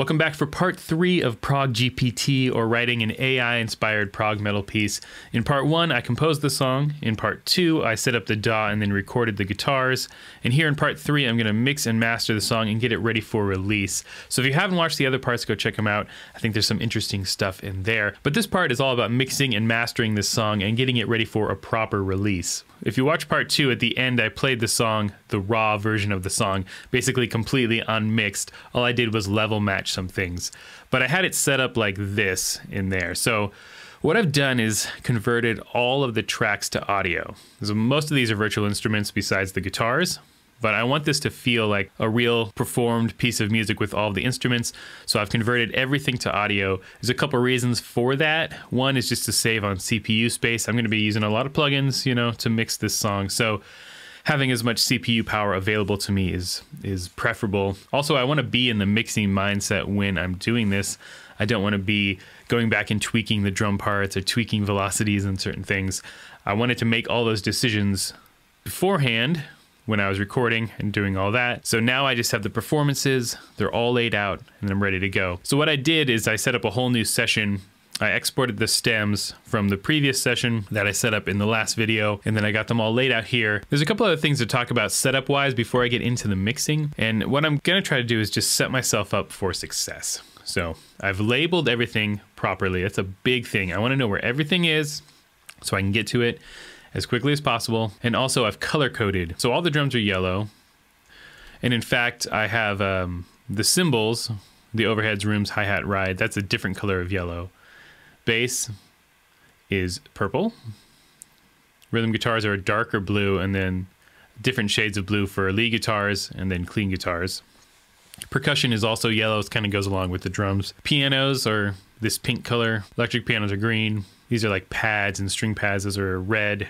Welcome back for part 3 of Prog GPT, or writing an AI-inspired prog metal piece. In part 1, I composed the song. In part 2, I set up the DAW and then recorded the guitars. And here in part 3, I'm going to mix and master the song and get it ready for release. So if you haven't watched the other parts, go check them out. I think there's some interesting stuff in there. But this part is all about mixing and mastering this song and getting it ready for a proper release. If you watch part 2, at the end, I played the song, the raw version of the song, basically completely unmixed. All I did was level match some things, but I had it set up like this in there. So what I've done is converted all of the tracks to audio. So most of these are virtual instruments besides the guitars, but I want this to feel like a real performed piece of music with all the instruments. So I've converted everything to audio. There's a couple reasons for that. One is just to save on CPU space. I'm going to be using a lot of plugins, you know, to mix this song. So having as much CPU power available to me is preferable. Also, I want to be in the mixing mindset when I'm doing this. I don't want to be going back and tweaking the drum parts or tweaking velocities and certain things. I wanted to make all those decisions beforehand when I was recording and doing all that. So now I just have the performances, they're all laid out, and I'm ready to go. So what I did is I set up a whole new session. I exported the stems from the previous session that I set up in the last video, and then I got them all laid out here. There's a couple other things to talk about setup-wise before I get into the mixing, and what I'm gonna try to do is just set myself up for success. So I've labeled everything properly. That's a big thing. I wanna know where everything is so I can get to it as quickly as possible. And also I've color-coded. So all the drums are yellow, and in fact, I have the cymbals, the overheads, rooms, hi-hat, ride, that's a different color of yellow. Bass is purple. Rhythm guitars are a darker blue, and then different shades of blue for lead guitars and then clean guitars. Percussion is also yellow. It kind of goes along with the drums. Pianos are this pink color. Electric pianos are green. These are like pads and string pads. Those are red.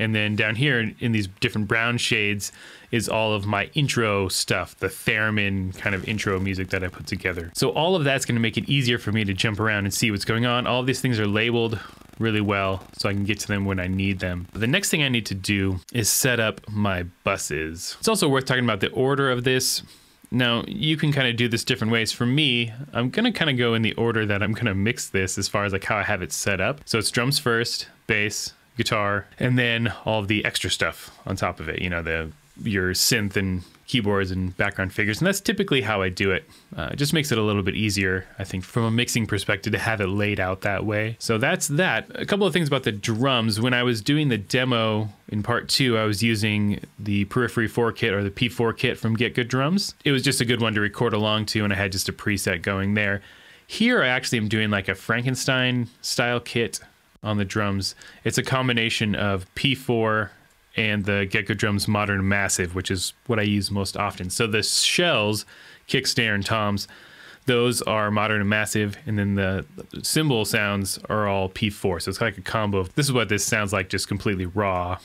And then down here in these different brown shades is all of my intro stuff, the theremin kind of intro music that I put together. So all of that's gonna make it easier for me to jump around and see what's going on. All of these things are labeled really well so I can get to them when I need them. The next thing I need to do is set up my buses. It's also worth talking about the order of this. Now, you can kind of do this different ways. For me, I'm gonna kind of go in the order that I'm gonna mix this as far as like how I have it set up. So it's drums first, bass, guitar, and then all of the extra stuff on top of it, you know, your synth and keyboards and background figures. And that's typically how I do it. It just makes it a little bit easier, I think, from a mixing perspective to have it laid out that way. So that's that. A couple of things about the drums. When I was doing the demo in part 2, I was using the Periphery 4 kit, or the P4 kit from Get Good Drums. It was just a good one to record along to, and I had just a preset going there. Here, I actually am doing like a Frankenstein style kit on the drums. It's a combination of P4 and the Gecko Drums Modern and Massive, which is what I use most often. So the shells, kick, snare, and toms, those are Modern and Massive, and then the cymbal sounds are all P4. So it's like a combo. This is what this sounds like, just completely raw.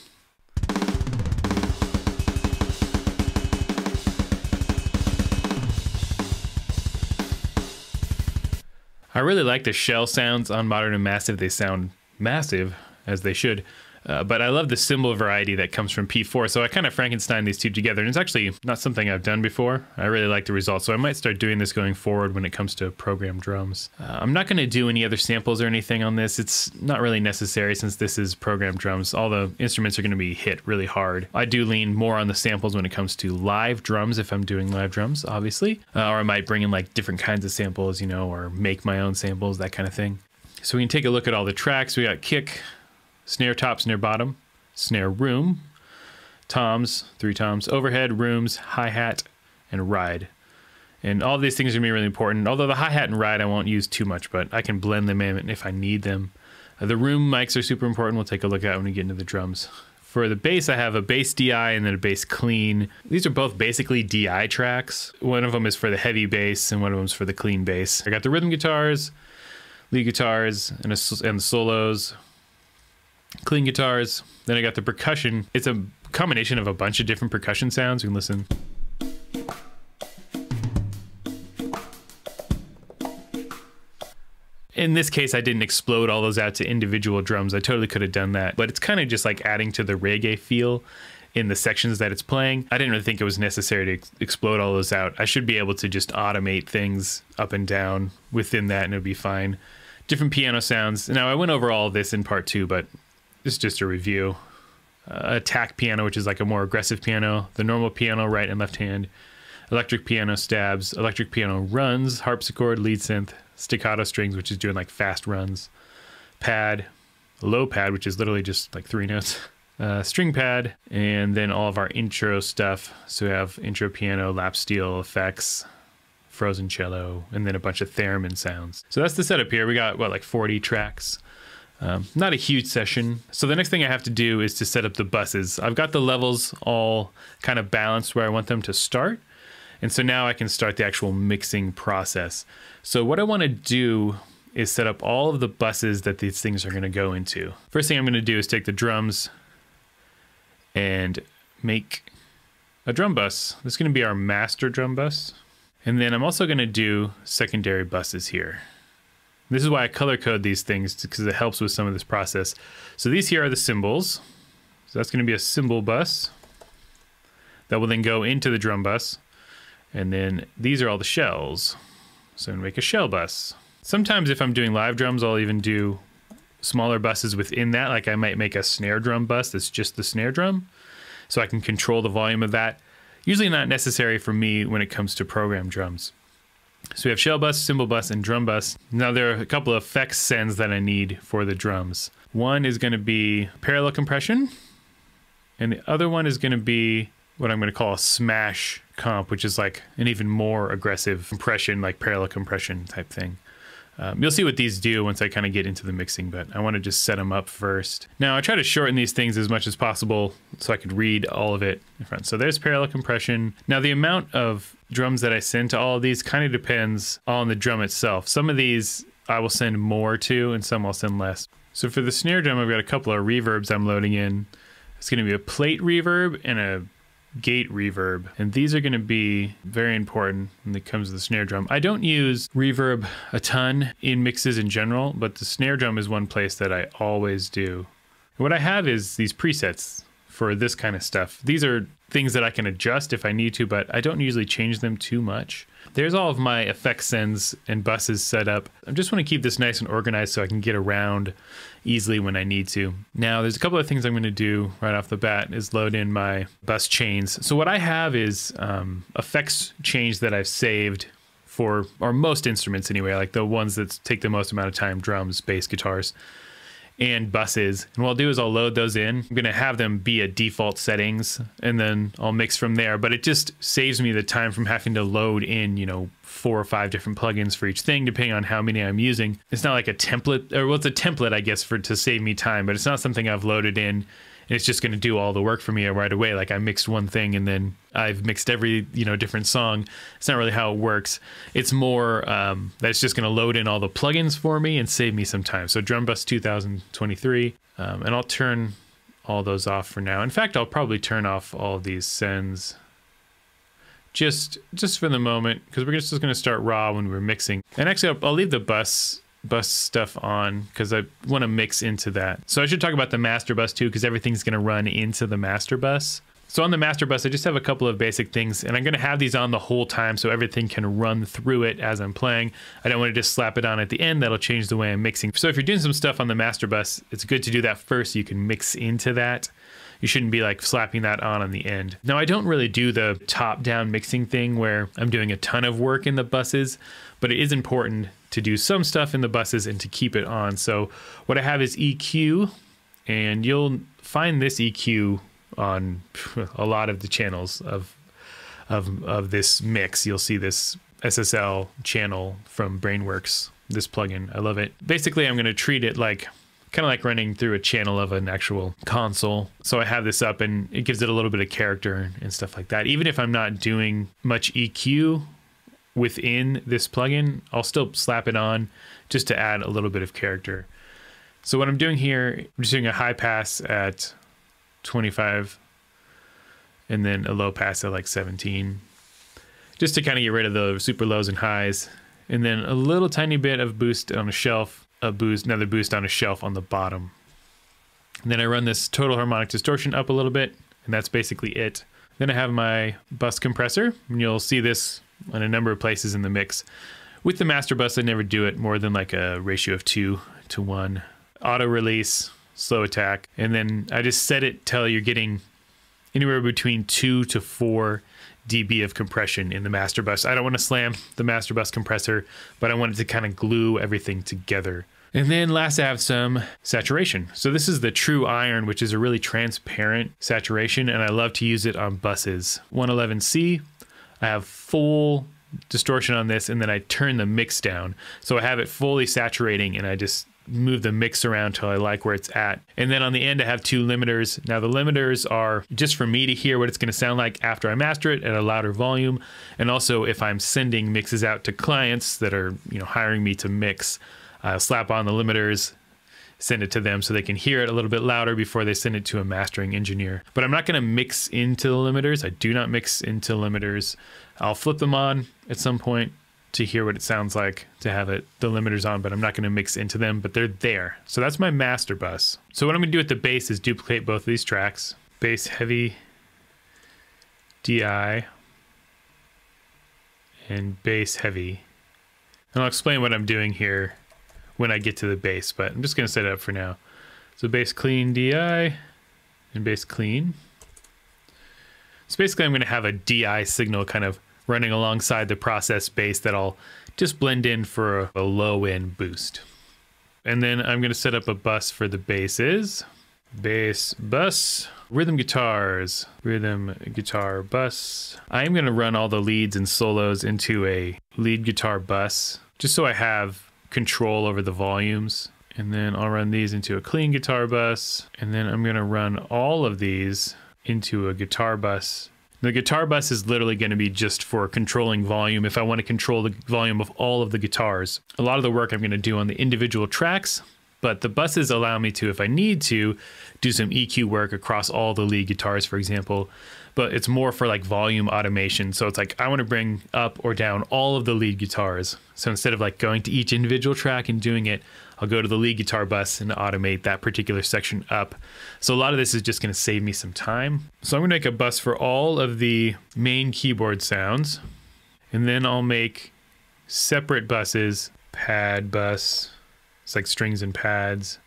I really like the shell sounds on Modern and Massive. They sound massive, as they should, but I love the cymbal variety that comes from P4, so I kind of Frankenstein these two together, and it's actually not something I've done before. I really like the results, so I might start doing this going forward when it comes to programmed drums. I'm not going to do any other samples or anything on this. It's not really necessary since this is programmed drums. All the instruments are going to be hit really hard. I do lean more on the samples when it comes to live drums, if I'm doing live drums, obviously, or I might bring in like different kinds of samples, you know, or make my own samples, that kind of thing. So we can take a look at all the tracks. We got kick, snare top, snare bottom, snare room, toms, 3 toms, overhead, rooms, hi-hat, and ride. And all these things are gonna be really important, although the hi-hat and ride I won't use too much, but I can blend them in if I need them. The room mics are super important. We'll take a look at when we get into the drums. For the bass, I have a bass DI and then a bass clean. These are both basically DI tracks. One of them is for the heavy bass and one of them is for the clean bass. I got the rhythm guitars, lead guitars, and the solos, clean guitars. Then I got the percussion. It's a combination of a bunch of different percussion sounds. You can listen. In this case, I didn't explode all those out to individual drums. I totally could have done that, but it's kind of just like adding to the reggae feel. in the sections that it's playing. I didn't really think it was necessary to explode all those out. I should be able to just automate things up and down within that and it'll be fine. Different piano sounds. Now I went over all this in part 2, but this is just a review. Attack piano, which is like a more aggressive piano. The normal piano, right and left hand. Electric piano stabs. Electric piano runs. Harpsichord, lead synth. Staccato strings, which is doing like fast runs. Pad. Low pad, which is literally just like 3 notes. String pad, and then all of our intro stuff. So we have intro piano, lap steel effects, frozen cello, and then a bunch of theremin sounds. So that's the setup here. We got, what, like 40 tracks? Not a huge session. So the next thing I have to do is to set up the buses. I've got the levels all kind of balanced where I want them to start. And so now I can start the actual mixing process. So what I want to do is set up all of the buses that these things are going to go into. First thing I'm going to do is take the drums and make a drum bus. This is going to be our master drum bus. And then I'm also going to do secondary buses here. This is why I color code these things, because it helps with some of this process. So these here are the cymbals. So that's going to be a cymbal bus that will then go into the drum bus. And then these are all the shells. So I'm going to make a shell bus. Sometimes if I'm doing live drums, I'll even do smaller buses within that. Like I might make a snare drum bus that's just the snare drum, so I can control the volume of that. Usually not necessary for me when it comes to program drums. So we have shell bus, cymbal bus, and drum bus. Now there are a couple of effects sends that I need for the drums. One is going to be parallel compression, and the other one is going to be what I'm going to call a smash comp, which is like an even more aggressive compression, like parallel compression type thing. You'll see what these do once I kind of get into the mixing, but I want to just set them up first. Now I try to shorten these things as much as possible so I could read all of it in front. So there's parallel compression. Now the amount of drums that I send to all of these kind of depends on the drum itself. Some of these I will send more to and some I'll send less. So for the snare drum, I've got a couple of reverbs I'm loading in. It's going to be a plate reverb and a gate reverb, and these are going to be very important when it comes to the snare drum. I don't use reverb a ton in mixes in general, but the snare drum is one place that I always do. What I have is these presets for this kind of stuff. These are things that I can adjust if I need to, but I don't usually change them too much. There's all of my effect sends and buses set up. I just want to keep this nice and organized so I can get around easily when I need to. Now there's a couple of things I'm going to do right off the bat is load in my bus chains. So what I have is effects chains that I've saved for, or most instruments anyway, like the ones that take the most amount of time, drums, bass, guitars, and buses. And what I'll do is I'll load those in. I'm going to have them be at default settings and then I'll mix from there, but it just saves me the time from having to load in, you know, 4 or 5 different plugins for each thing, depending on how many I'm using. It's not like a template, or well, it's a template, I guess, for to save me time, but it's not something I've loaded in and it's just going to do all the work for me right away. Like I mixed one thing and then I've mixed every, you know, different song. It's not really how it works. It's more that it's just going to load in all the plugins for me and save me some time. So Drum Bus 2023, and I'll turn all those off for now. In fact, I'll probably turn off all of these sends just for the moment, because we're just going to start raw when we're mixing. And actually, I'll leave the bus stuff on because I want to mix into that. So I should talk about the master bus too, because everything's going to run into the master bus. So on the master bus, I just have a couple of basic things, and I'm going to have these on the whole time so everything can run through it as I'm playing. I don't want to just slap it on at the end. That'll change the way I'm mixing. So if you're doing some stuff on the master bus, it's good to do that first so you can mix into that. You shouldn't be like slapping that on the end. Now I don't really do the top-down mixing thing where I'm doing a ton of work in the buses, but it is important to do some stuff in the buses and to keep it on. So what I have is EQ, and you'll find this EQ on a lot of the channels of this mix. You'll see this SSL channel from Brainworx, this plugin. I love it. Basically, I'm going to treat it like kind of like running through a channel of an actual console. So I have this up and it gives it a little bit of character and stuff like that. Even if I'm not doing much EQ within this plugin, I'll still slap it on just to add a little bit of character. So what I'm doing here, I'm just doing a high pass at 25 and then a low pass at like 17, just to kind of get rid of the super lows and highs. And then a little tiny bit of boost on a shelf. A boost, another boost on a shelf on the bottom. And then I run this total harmonic distortion up a little bit. and that's basically it. Then I have my bus compressor, and you'll see this on a number of places in the mix. With the master bus, I never do it more than like a ratio of 2 to 1. Auto release, slow attack, and then I just set it till you're getting anywhere between 2 to 4 dB of compression in the master bus. I don't want to slam the master bus compressor, but I want it to kind of glue everything together. And then last I have some saturation. So this is the True Iron, which is a really transparent saturation, and I love to use it on buses. 111C, I have full distortion on this, and then I turn the mix down. So I have it fully saturating, and I just move the mix around till I like where it's at. And then on the end, I have two limiters. Now the limiters are just for me to hear what it's going to sound like after I master it at a louder volume. And also if I'm sending mixes out to clients that are, you know, hiring me to mix, I'll slap on the limiters, send it to them so they can hear it a little bit louder before they send it to a mastering engineer. But I'm not going to mix into the limiters. I do not mix into limiters. I'll flip them on at some point to hear what it sounds like to have it the limiters on, but I'm not going to mix into them, but they're there. So that's my master bus. So what I'm going to do at the bass is duplicate both of these tracks. Bass heavy DI and bass heavy. And I'll explain what I'm doing here when I get to the bass, but I'm just going to set it up for now. So bass clean DI and bass clean. So basically I'm going to have a DI signal kind of running alongside the processed bass that I'll just blend in for a low end boost. And then I'm going to set up a bus for the basses. Bass bus, rhythm guitars, rhythm guitar bus. I'm going to run all the leads and solos into a lead guitar bus just so I have control over the volumes. And then I'll run these into a clean guitar bus. And then I'm going to run all of these into a guitar bus. The guitar bus is literally going to be just for controlling volume if I want to control the volume of all of the guitars. A lot of the work I'm going to do on the individual tracks, but the buses allow me to, if I need to, do some EQ work across all the lead guitars, for example. But it's more for like volume automation. So it's like I want to bring up or down all of the lead guitars. So instead of like going to each individual track and doing it, I'll go to the lead guitar bus and automate that particular section up. So a lot of this is just going to save me some time. So I'm going to make a bus for all of the main keyboard sounds, and then I'll make separate buses, pad bus. It's like strings and pads.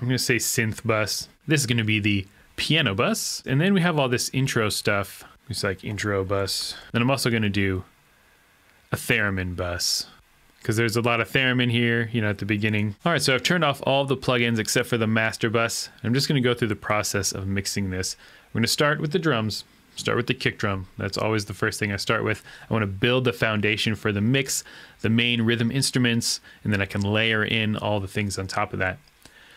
I'm going to say synth bus. This is going to be the piano bus. And then we have all this intro stuff. It's like intro bus. Then I'm also going to do a theremin bus, because there's a lot of theremin here, you know, at the beginning. All right, so I've turned off all the plugins except for the master bus. I'm just going to go through the process of mixing this. We're going to start with the drums, start with the kick drum. That's always the first thing I start with. I want to build the foundation for the mix, the main rhythm instruments, and then I can layer in all the things on top of that.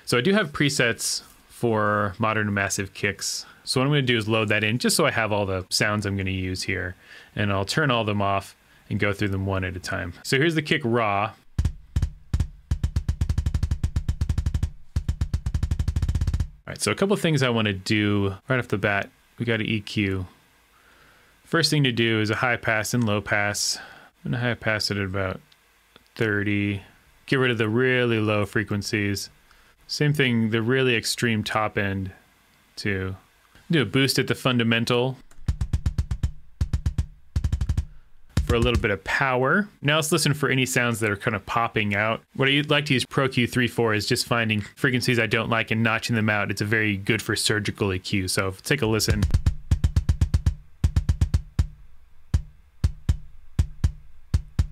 So I do have presets for Modern and Massive kicks. So what I'm going to do is load that in just so I have all the sounds I'm going to use here, and I'll turn all of them off and go through them one at a time. So here's the kick raw. All right, so a couple of things I want to do right off the bat. We got to EQ. First thing to do is a high pass and low pass. I'm gonna high pass it at about 30. Get rid of the really low frequencies. Same thing, the really extreme top end too. Do a boost at the fundamental for a little bit of power. Now let's listen for any sounds that are kind of popping out. What I like to use Pro-Q 3 for is just finding frequencies I don't like and notching them out. It's a very good for surgical EQ. So take a listen.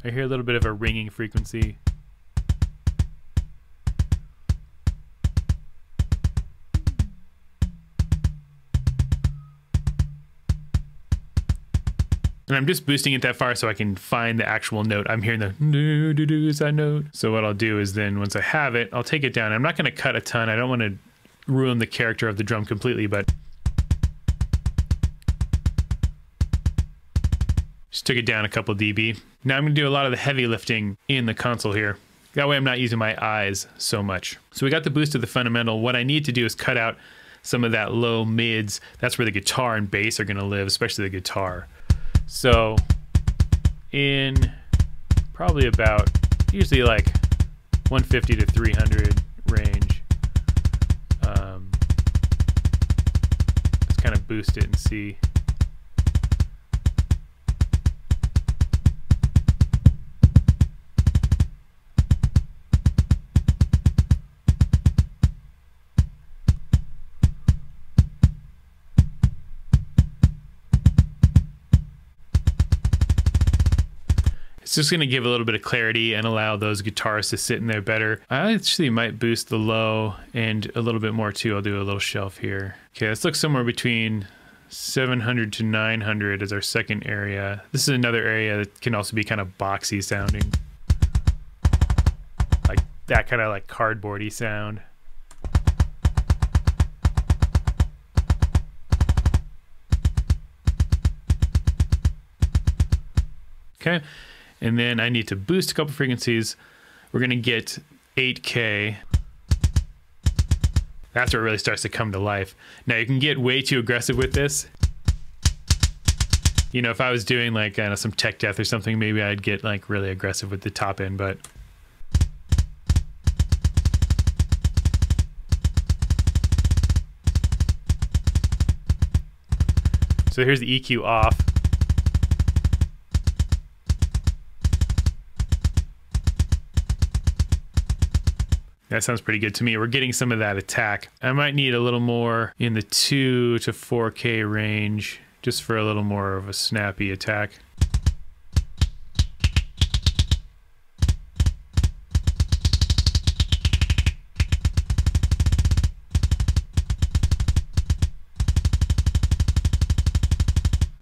I hear a little bit of a ringing frequency. And I'm just boosting it that far so I can find the actual note. I'm hearing the doo-doo-doo side note. So what I'll do is then once I have it, I'll take it down. I'm not going to cut a ton. I don't want to ruin the character of the drum completely, but just took it down a couple dB. Now I'm going to do a lot of the heavy lifting in the console here. That way I'm not using my eyes so much. So we got the boost of the fundamental. What I need to do is cut out some of that low mids. That's where the guitar and bass are going to live, especially the guitar. So in probably about usually like 150 to 300 range, it's kind of boost it and see. It's just going to give a little bit of clarity and allow those guitars to sit in there better. I actually might boost the low and a little bit more too. I'll do a little shelf here. Okay, let's look somewhere between 700 to 900 as our second area. This is another area that can also be kind of boxy sounding. Like that kind of like cardboardy sound. Okay. And then I need to boost a couple frequencies. We're gonna get 8K. That's where it really starts to come to life. Now you can get way too aggressive with this. You know, if I was doing like, I don't know, some tech death or something, maybe I'd get like really aggressive with the top end, but. So here's the EQ off. That sounds pretty good to me. We're getting some of that attack. I might need a little more in the 2 to 4K range just for a little more of a snappy attack.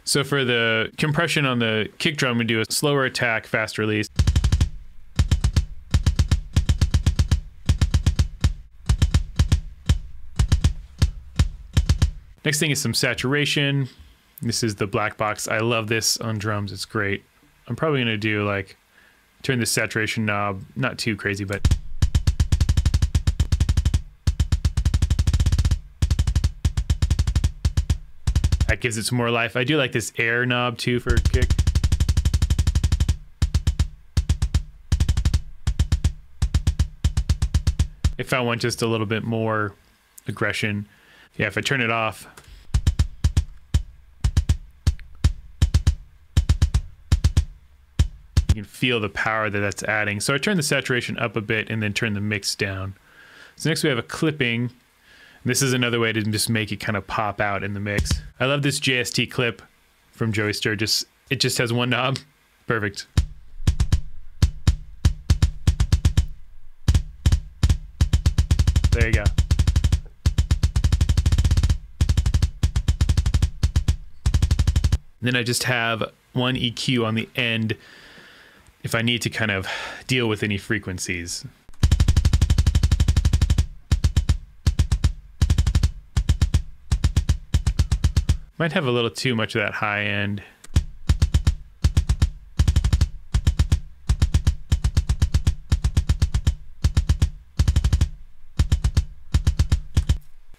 So for the compression on the kick drum, we do a slower attack, fast release. Next thing is some saturation. This is the black box. I love this on drums, it's great. I'm probably gonna do like, turn the saturation knob, not too crazy, but. That gives it some more life. I do like this air knob too for a kick. If I want just a little bit more aggression. Yeah, if I turn it off. You can feel the power that that's adding. So I turn the saturation up a bit and then turn the mix down. So next we have a clipping. This is another way to just make it kind of pop out in the mix. I love this JST clip from Joyster. It just has one knob. Perfect. There you go. Then I just have one EQ on the end if I need to kind of deal with any frequencies. Might have a little too much of that high end.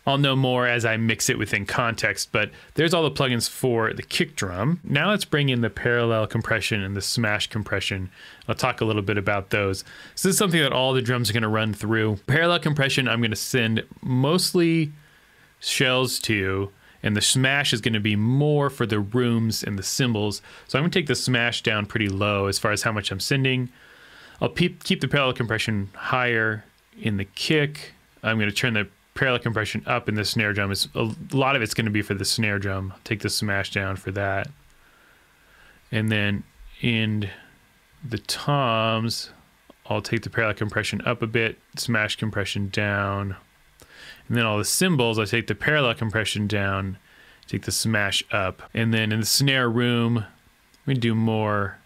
I'll know more as I mix it within context, but there's all the plugins for the kick drum. Now let's bring in the parallel compression and the smash compression. I'll talk a little bit about those. So this is something that all the drums are gonna run through. Parallel compression, I'm gonna send mostly shells to, and the smash is gonna be more for the rooms and the cymbals. So I'm gonna take the smash down pretty low as far as how much I'm sending. I'll keep the parallel compression higher in the kick. I'm gonna turn the parallel compression up in the snare drum. Is a lot of it's going to be for the snare drum. Take the smash down for that, and then in the toms I'll take the parallel compression up a bit, smash compression down, and then all the cymbals I take the parallel compression down, take the smash up, and then in the snare room we do more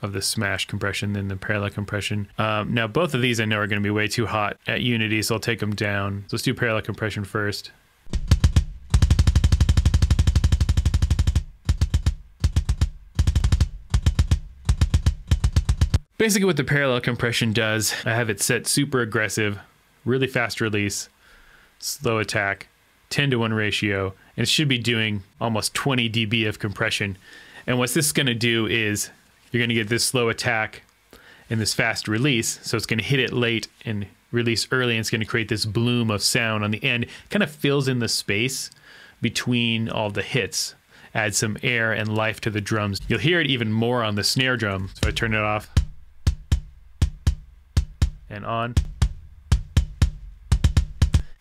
of the smash compression than the parallel compression. Now both of these I know are gonna be way too hot at unity, so I'll take them down. So let's do parallel compression first. Basically what the parallel compression does, I have it set super aggressive, really fast release, slow attack, 10 to 1 ratio, and it should be doing almost 20 dB of compression. And what this is gonna do is you're gonna get this slow attack and this fast release. So it's gonna hit it late and release early, and it's gonna create this bloom of sound on the end. It kind of fills in the space between all the hits, add some air and life to the drums. You'll hear it even more on the snare drum. So I turn it off and on.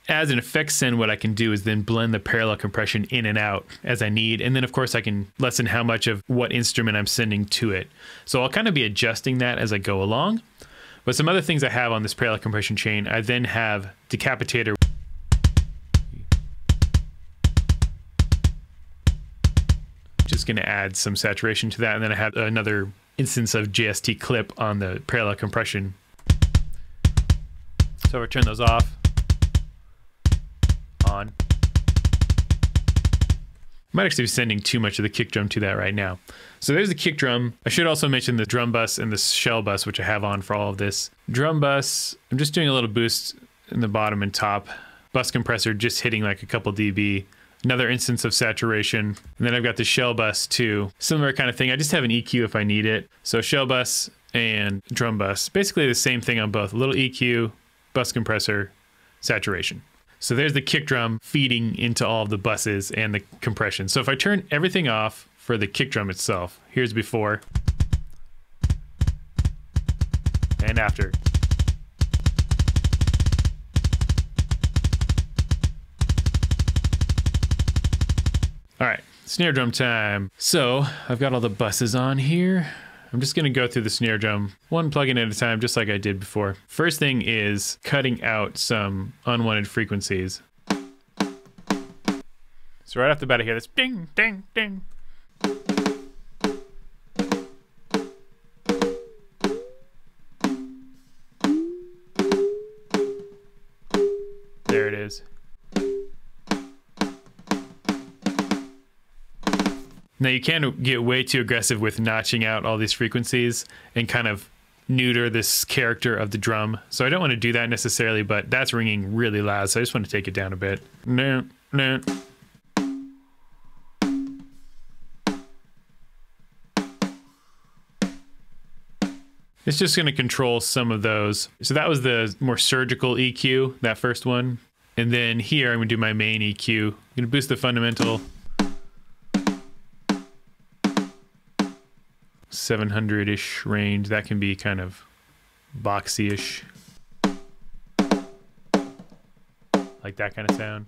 As an effects send, what I can do is then blend the parallel compression in and out as I need. And then of course I can lessen how much of what instrument I'm sending to it. So I'll kind of be adjusting that as I go along. But some other things I have on this parallel compression chain, I then have Decapitator. Just gonna add some saturation to that. And then I have another instance of JST clip on the parallel compression. So I'll turn those off. On. I might actually be sending too much of the kick drum to that right now. So there's the kick drum. I should also mention the drum bus and the shell bus, which I have on for all of this. Drum bus, I'm just doing a little boost in the bottom and top. Bus compressor just hitting like a couple dB. Another instance of saturation. And then I've got the shell bus too. Similar kind of thing. I just have an EQ if I need it. So shell bus and drum bus. Basically the same thing on both. A little EQ, bus compressor, saturation. So there's the kick drum feeding into all of the buses and the compression. So if I turn everything off for the kick drum itself, here's before and after. All right, snare drum time. So I've got all the buses on here. I'm just gonna go through the snare drum, one plugin at a time, just like I did before. First thing is cutting out some unwanted frequencies. So right off the bat I hear this ding, ding, ding. There it is. Now you can get way too aggressive with notching out all these frequencies and kind of neuter this character of the drum. So I don't want to do that necessarily, but that's ringing really loud. So I just want to take it down a bit. No, no. It's just going to control some of those. So that was the more surgical EQ, that first one. And then here I'm going to do my main EQ. I'm going to boost the fundamental. 700-ish range, that can be kind of boxy-ish. Like that kind of sound.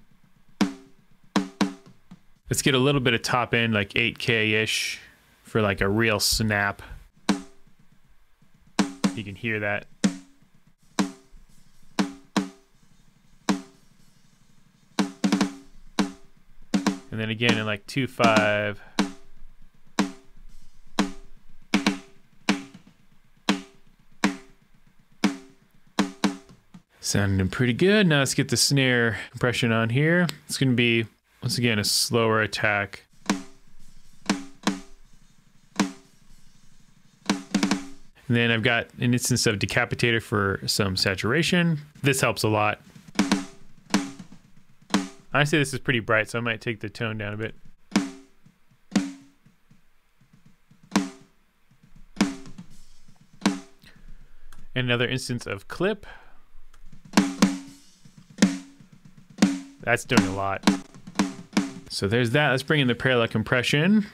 Let's get a little bit of top end, like 8K-ish for like a real snap. You can hear that. And then again in like 2.5. Sounding pretty good. Now let's get the snare compression on here. It's going to be, once again, a slower attack. And then I've got an instance of Decapitator for some saturation. This helps a lot. Honestly, this is pretty bright, so I might take the tone down a bit. And another instance of clip. That's doing a lot. So there's that. Let's bring in the parallel compression.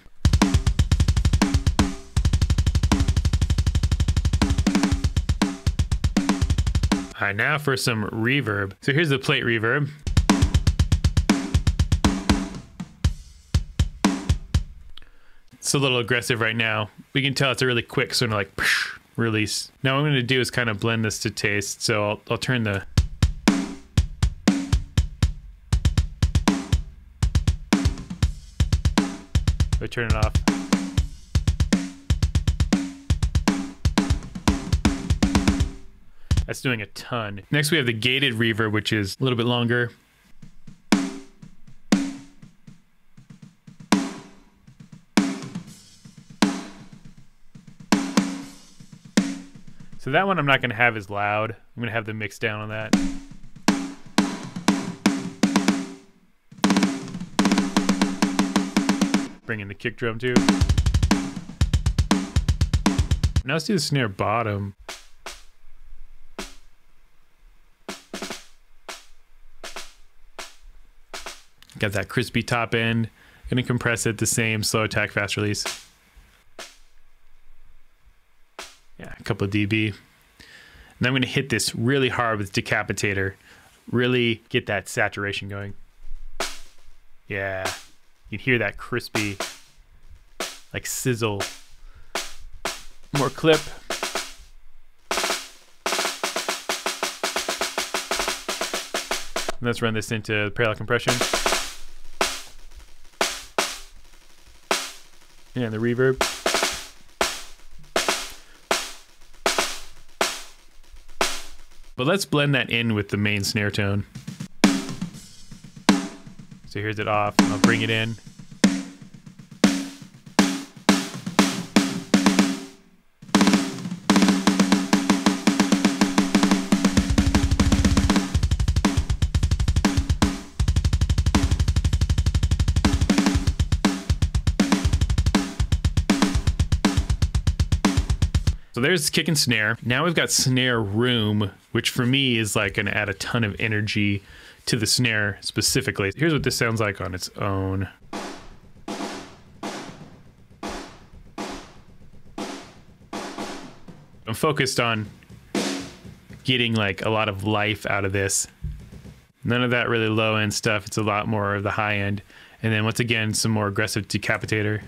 All right, now for some reverb. So here's the plate reverb. It's a little aggressive right now. We can tell it's a really quick sort of like release. Now what I'm gonna do is kind of blend this to taste. So I'll turn the turn it off. That's doing a ton. Next we have the gated reverb, which is a little bit longer. So that one I'm not going to have as loud. I'm going to have the mix down on that. Bring in the kick drum too. Now let's do the snare bottom. Got that crispy top end. Gonna compress it the same, slow attack, fast release. Yeah, a couple of dB. And then I'm gonna hit this really hard with Decapitator. Really get that saturation going. Yeah, you can hear that crispy, like sizzle. More clip. Let's run this into parallel compression. And the reverb. But let's blend that in with the main snare tone. So here's it off, I'll bring it in. So there's kick and snare. Now we've got snare room, which for me is like gonna add a ton of energy to the snare specifically. Here's what this sounds like on its own. I'm focused on getting like a lot of life out of this. None of that really low end stuff. It's a lot more of the high end. And then once again, some more aggressive Decapitator.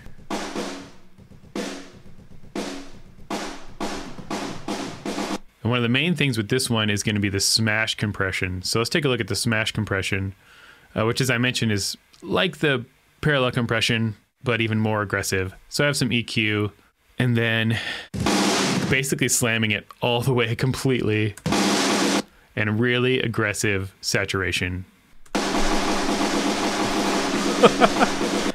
One of the main things with this one is going to be the smash compression. So let's take a look at the smash compression, which as I mentioned is like the parallel compression, but even more aggressive. So I have some EQ and then basically slamming it all the way completely and really aggressive saturation.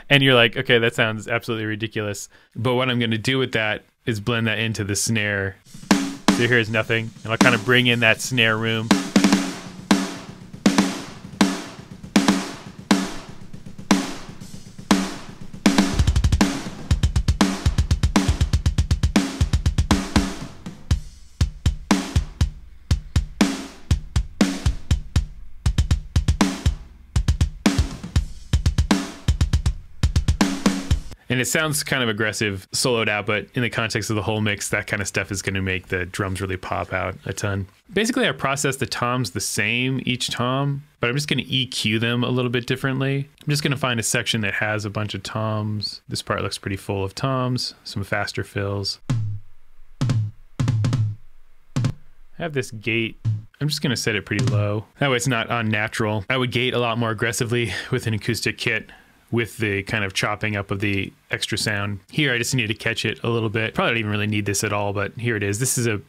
And you're like, okay, that sounds absolutely ridiculous. But what I'm going to do with that is blend that into the snare. So here's nothing, and I'll kind of bring in that snare room. And it sounds kind of aggressive, soloed out, but in the context of the whole mix, that kind of stuff is going to make the drums really pop out a ton. Basically, I process the toms the same each tom, but I'm just going to EQ them a little bit differently. I'm just going to find a section that has a bunch of toms. This part looks pretty full of toms, some faster fills. I have this gate. I'm just going to set it pretty low. That way it's not unnatural. I would gate a lot more aggressively with an acoustic kit, with the kind of chopping up of the extra sound. Here, I just need to catch it a little bit. Probably don't even really need this at all, but here it is. This is a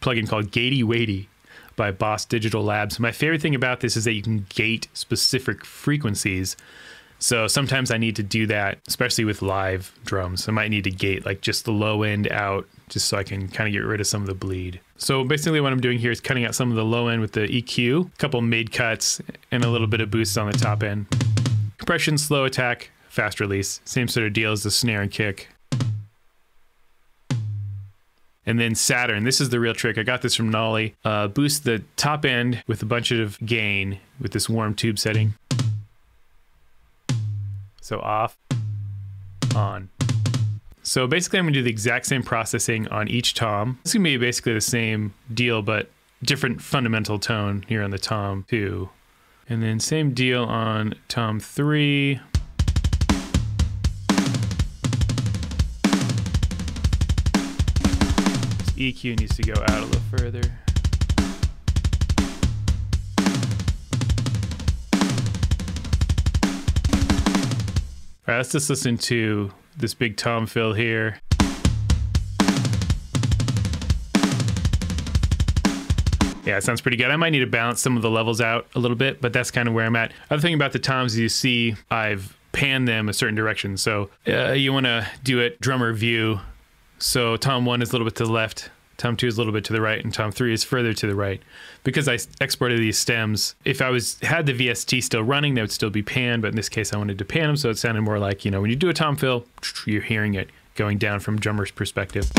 plugin called Gatey Weighty by Boss Digital Labs. My favorite thing about this is that you can gate specific frequencies. So sometimes I need to do that, especially with live drums. I might need to gate like just the low end out, just so I can kind of get rid of some of the bleed. So basically what I'm doing here is cutting out some of the low end with the EQ, a couple mid cuts, and a little bit of boosts on the top end. Compression, slow attack, fast release. Same sort of deal as the snare and kick. And then Saturn, this is the real trick. I got this from Nolly. Boost the top end with a bunch of gain with this warm tube setting. So off, on. So basically I'm gonna do the exact same processing on each tom. It's gonna be basically the same deal, but different fundamental tone here on the tom too. And then same deal on tom 3. This EQ needs to go out a little further. All right, let's just listen to this big tom fill here. Yeah, it sounds pretty good. I might need to balance some of the levels out a little bit, but that's kind of where I'm at. Other thing about the toms, you see I've panned them a certain direction. So you want to do it drummer view. So tom 1 is a little bit to the left, tom 2 is a little bit to the right, and tom 3 is further to the right. Because I exported these stems, if I had the VST still running, they would still be panned, but in this case I wanted to pan them so it sounded more like, you know, when you do a tom fill, you're hearing it going down from drummer's perspective.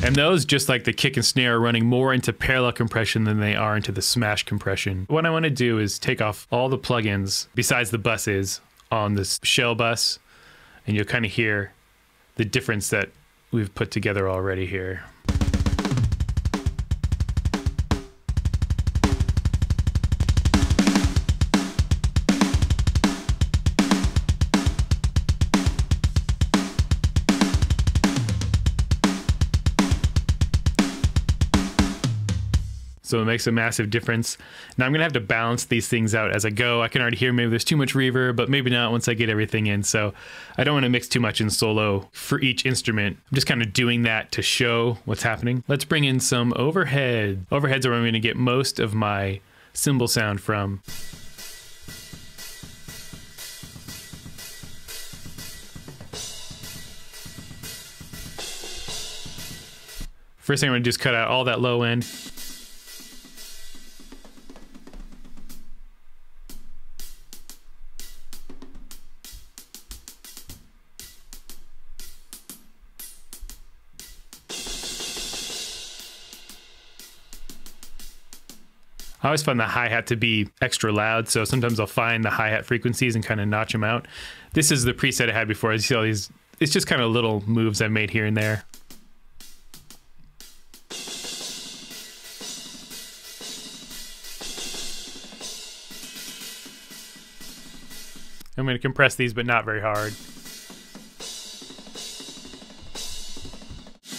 And those, just like the kick and snare, are running more into parallel compression than they are into the smash compression. What I want to do is take off all the plugins besides the buses on this shell bus, and you'll kind of hear the difference that we've put together already here. So it makes a massive difference. Now I'm gonna have to balance these things out as I go. I can already hear maybe there's too much reverb, but maybe not once I get everything in. So I don't wanna mix too much in solo for each instrument. I'm just kind of doing that to show what's happening. Let's bring in some overhead. Overheads are where I'm gonna get most of my cymbal sound from. First thing I'm gonna do is cut out all that low end. I always find the hi-hat to be extra loud, so sometimes I'll find the hi-hat frequencies and kind of notch them out. This is the preset I had before. You see all these, it's just kind of little moves I made here and there. I'm going to compress these, but not very hard.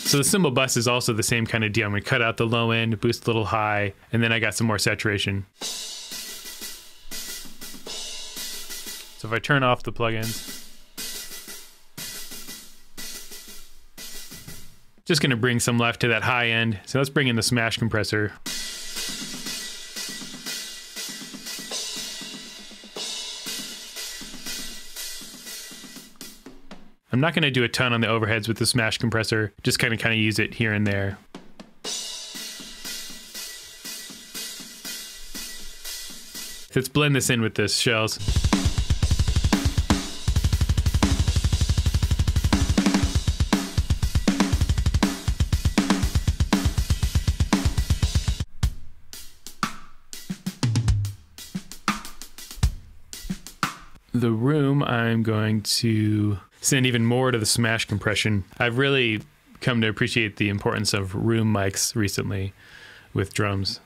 So the cymbal bus is also the same kind of deal. I'm gonna cut out the low end, boost a little high, and then I got some more saturation. So if I turn off the plugins, just gonna bring some left to that high end. So let's bring in the smash compressor. I'm not going to do a ton on the overheads with the smash compressor, just kind of use it here and there. Let's blend this in with this shells. The room I'm going to send even more to the smash compression. I've really come to appreciate the importance of room mics recently with drums.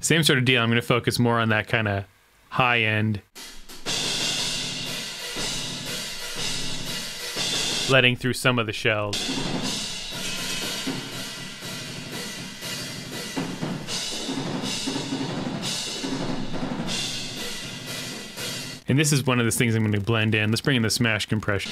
Same sort of deal, I'm gonna focus more on that kind of high end. Letting through some of the shells. And this is one of the things I'm going to blend in. Let's bring in the smash compression.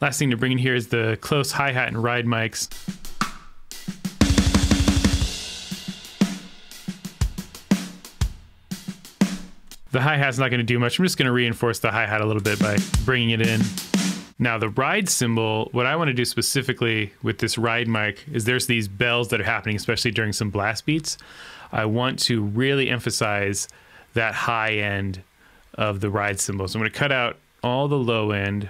Last thing to bring in here is the close hi-hat and ride mics. The hi-hat's not going to do much. I'm just going to reinforce the hi-hat a little bit by bringing it in. Now the ride cymbal, what I want to do specifically with this ride mic is there's these bells that are happening, especially during some blast beats. I want to really emphasize that high end of the ride cymbal. So I'm going to cut out all the low end.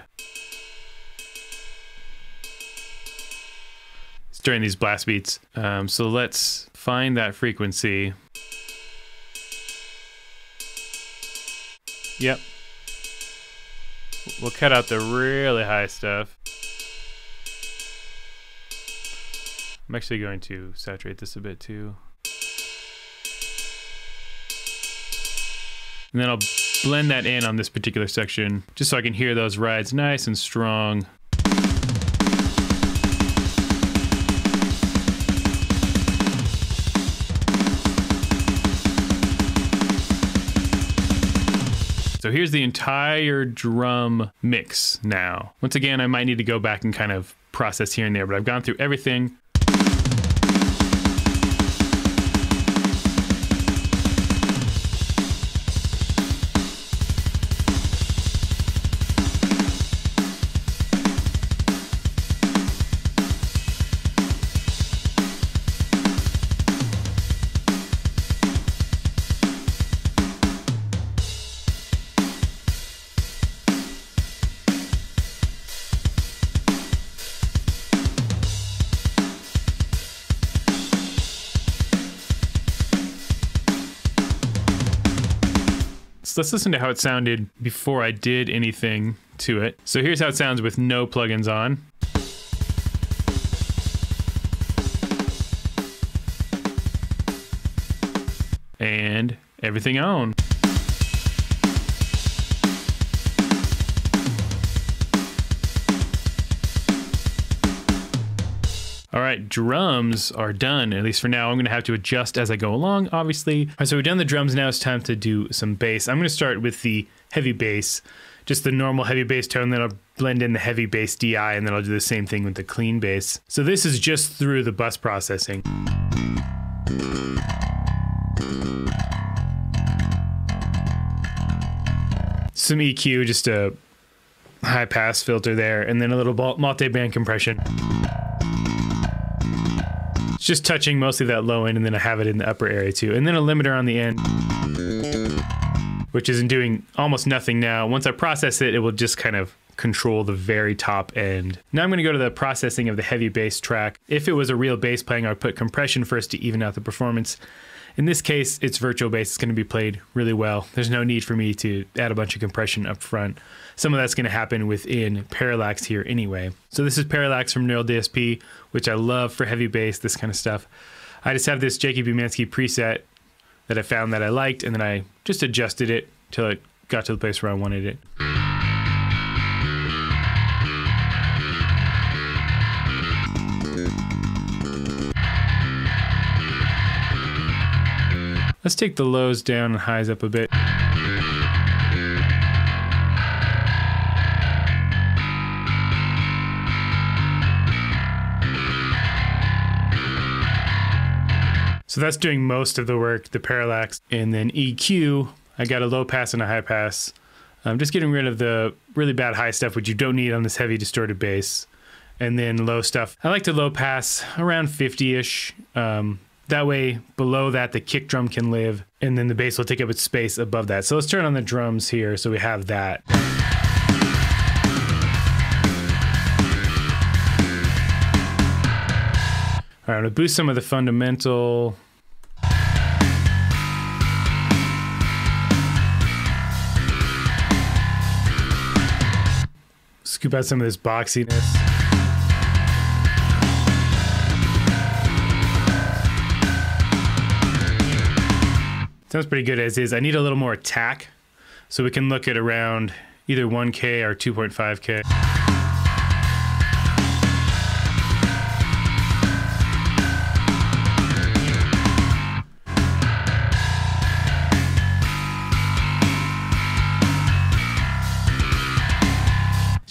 It's during these blast beats. So let's find that frequency. Yep. We'll cut out the really high stuff. I'm actually going to saturate this a bit too. And then I'll blend that in on this particular section just so I can hear those rides nice and strong. So here's the entire drum mix now. Once again, I might need to go back and kind of process here and there, but I've gone through everything. let's listen to how it sounded before I did anything to it. So here's how it sounds with no plugins on. And everything on. All right, drums are done, at least for now. I'm gonna have to adjust as I go along, obviously. All right, so we've done the drums, now it's time to do some bass. I'm gonna start with the heavy bass, just the normal heavy bass tone, then I'll blend in the heavy bass DI, and then I'll do the same thing with the clean bass. So this is just through the bus processing. Some EQ, just a high pass filter there, and then a little multi-band compression. It's just touching mostly that low end, and then I have it in the upper area too. And then a limiter on the end, which isn't doing almost nothing now. Once I process it, it will just kind of control the very top end. Now I'm gonna go to the processing of the heavy bass track. If it was a real bass playing, I would put compression first to even out the performance. In this case, it's virtual bass. It's gonna be played really well. There's no need for me to add a bunch of compression up front. Some of that's gonna happen within Parallax here anyway. So this is Parallax from Neural DSP, which I love for heavy bass, this kind of stuff. I just have this Jakey Bumansky preset that I found that I liked, and then I just adjusted it till it got to the place where I wanted it. Let's take the lows down and highs up a bit. So that's doing most of the work, the Parallax. And then EQ, I got a low pass and a high pass. I'm just getting rid of the really bad high stuff, which you don't need on this heavy distorted bass. And then low stuff. I like to low pass around 50-ish. That way, below that, the kick drum can live, and then the bass will take up its space above that. So let's turn on the drums here, so we have that. All right, I'm gonna boost some of the fundamental. Scoop out some of this boxiness. Sounds pretty good as is. I need a little more attack, so we can look at around either 1K or 2.5K.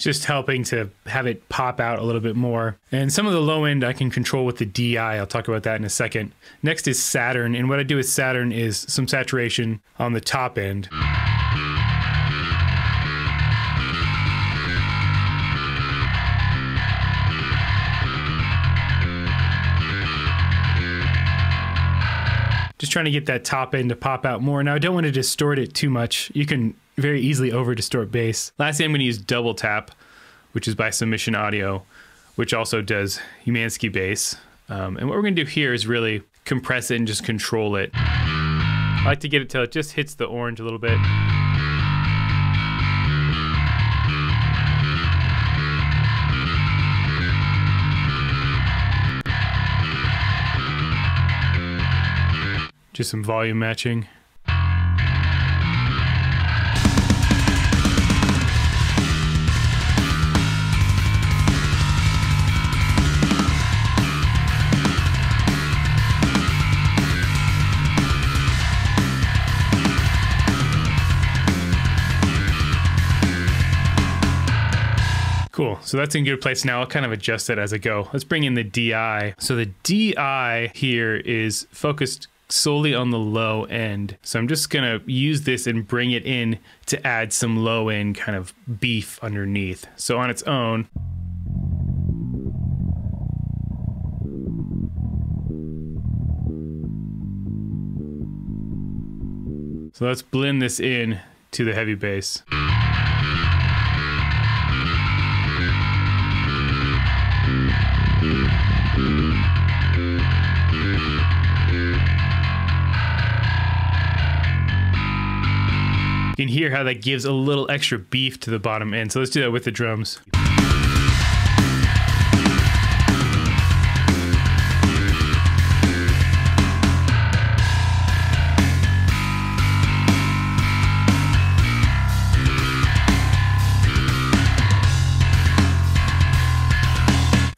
Just helping to have it pop out a little bit more. And some of the low end I can control with the DI. I'll talk about that in a second. Next is Saturn, and what I do with Saturn is some saturation on the top end. Just trying to get that top end to pop out more. Now I don't want to distort it too much. You can very easily over distort bass. Lastly, I'm going to use Double Tap, which is by Submission Audio, which also does Bumansky bass. And what we're going to do here is really compress it and just control it. I like to get it till it just hits the orange a little bit. Just some volume matching. Cool, so that's in good place now. I'll kind of adjust it as I go. Let's bring in the DI. So the DI here is focused solely on the low end. So I'm just gonna use this and bring it in to add some low end kind of beef underneath. So on its own, so let's blend this in to the heavy bass. You can hear how that gives a little extra beef to the bottom end. So let's do that with the drums.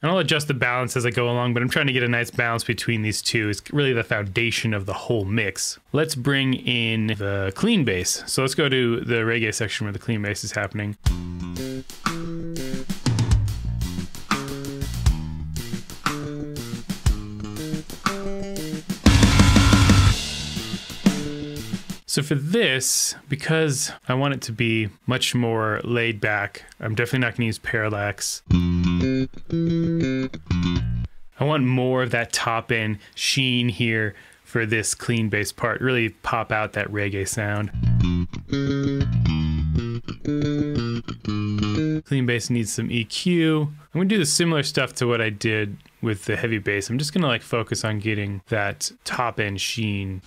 And I'll adjust the balance as I go along, but I'm trying to get a nice balance between these two. It's really the foundation of the whole mix. Let's bring in the clean bass. So let's go to the reggae section where the clean bass is happening. So for this, because I want it to be much more laid back, I'm definitely not gonna use Parallax. I want more of that top end sheen here for this clean bass part, really pop out that reggae sound. Clean bass needs some EQ. I'm gonna do the similar stuff to what I did with the heavy bass. I'm just gonna like focus on getting that top end sheen.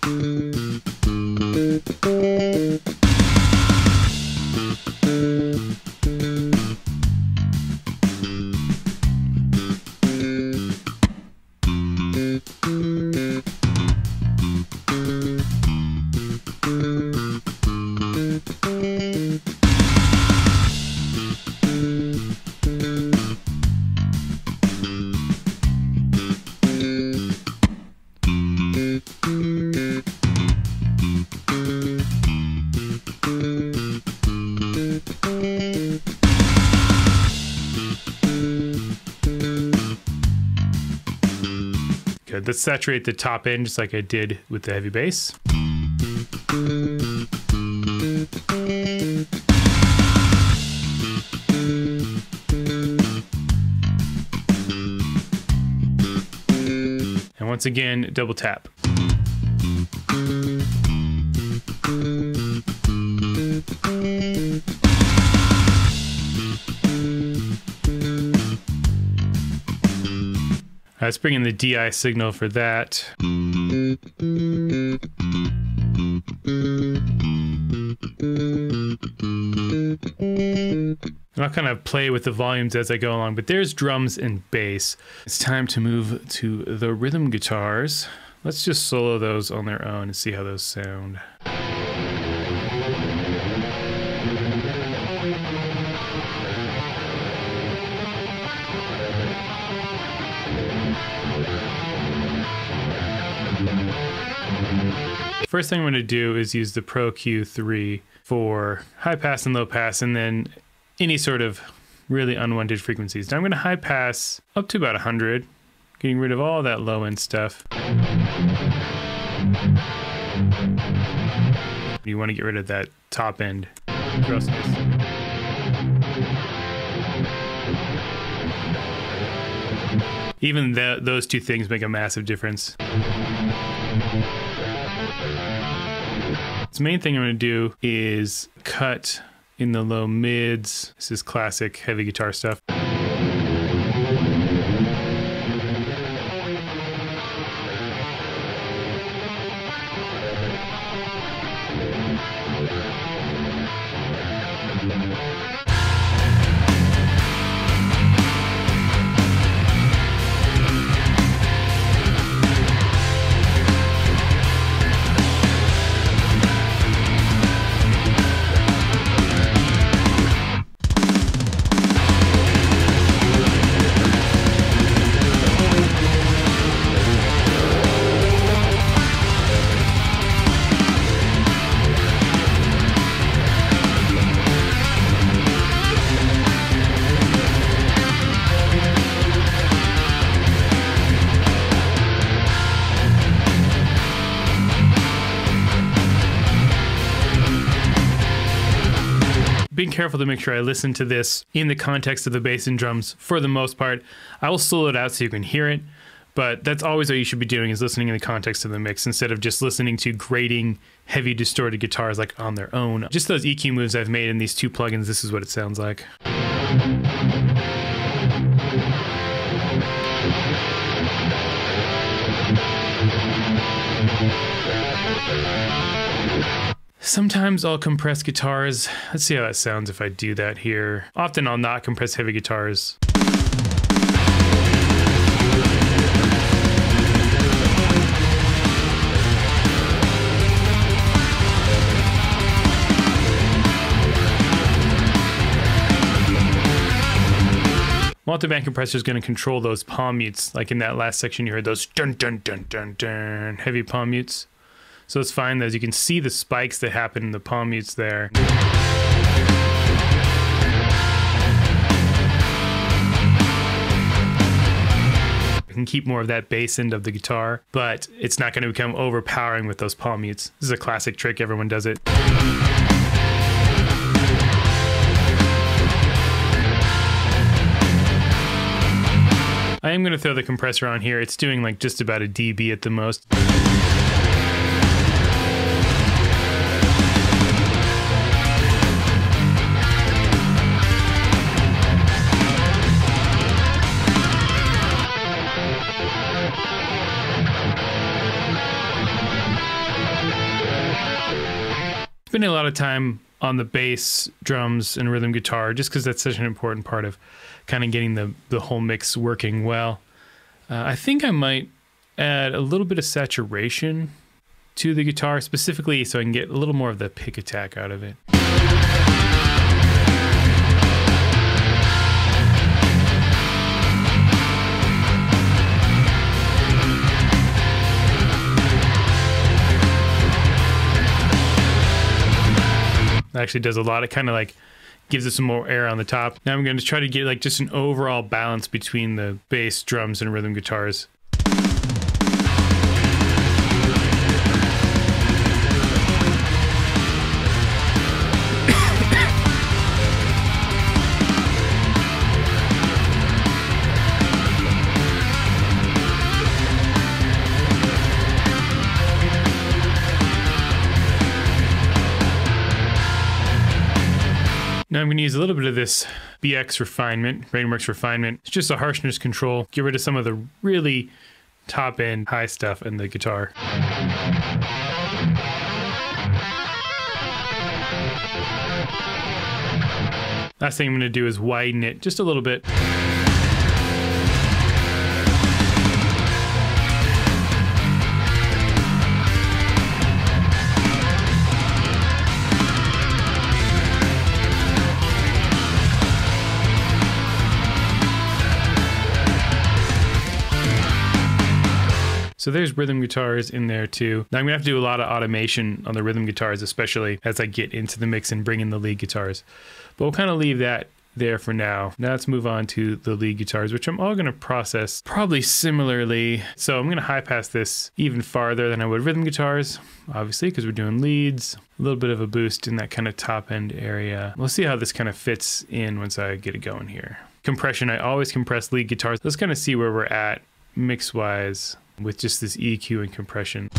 Let's saturate the top end just like I did with the heavy bass. And once again, double tap. Let's bring in the DI signal for that. And I'll kind of play with the volumes as I go along, but there's drums and bass. It's time to move to the rhythm guitars. Let's just solo those on their own and see how those sound. First thing I'm going to do is use the Pro-Q 3 for high pass and low pass, and then any sort of really unwanted frequencies. Now I'm going to high pass up to about 100, getting rid of all that low end stuff. You want to get rid of that top end grossness. Even those two things make a massive difference. The main thing I'm going to do is cut in the low mids. This is classic heavy guitar stuff. Being careful to make sure I listen to this in the context of the bass and drums for the most part. I will solo it out so you can hear it, but that's always what you should be doing, is listening in the context of the mix instead of just listening to grating, heavy, distorted guitars like on their own. Just those EQ moves I've made in these two plugins, this is what it sounds like. Sometimes I'll compress guitars. Let's see how that sounds if I do that here. Often I'll not compress heavy guitars. Multiband compressor is going to control those palm mutes, like in that last section you heard those dun dun dun dun dun heavy palm mutes. So let's find those. You can see the spikes that happen in the palm mutes there. I can keep more of that bass end of the guitar, but it's not going to become overpowering with those palm mutes. This is a classic trick, everyone does it. I am going to throw the compressor on here. It's doing like just about a dB at the most. Spending a lot of time on the bass, drums, and rhythm guitar, just because that's such an important part of kind of getting the whole mix working well. I think I might add a little bit of saturation to the guitar specifically so I can get a little more of the pick attack out of it. Actually does a lot. It kind of like gives it some more air on the top. Now I'm going to try to get like just an overall balance between the bass, drums, and rhythm guitars. Now I'm going to use a little bit of this BX Refinement, Brainworx Refinement. It's just a harshness control. Get rid of some of the really top-end high stuff in the guitar. Last thing I'm going to do is widen it just a little bit. So there's rhythm guitars in there too. Now I'm gonna have to do a lot of automation on the rhythm guitars, especially as I get into the mix and bring in the lead guitars. But we'll kind of leave that there for now. Now let's move on to the lead guitars, which I'm all gonna process probably similarly. So I'm gonna high pass this even farther than I would rhythm guitars, obviously, because we're doing leads. A little bit of a boost in that kind of top end area. We'll see how this kind of fits in once I get it going here. Compression, I always compress lead guitars. Let's kind of see where we're at mix-wise with just this EQ and compression.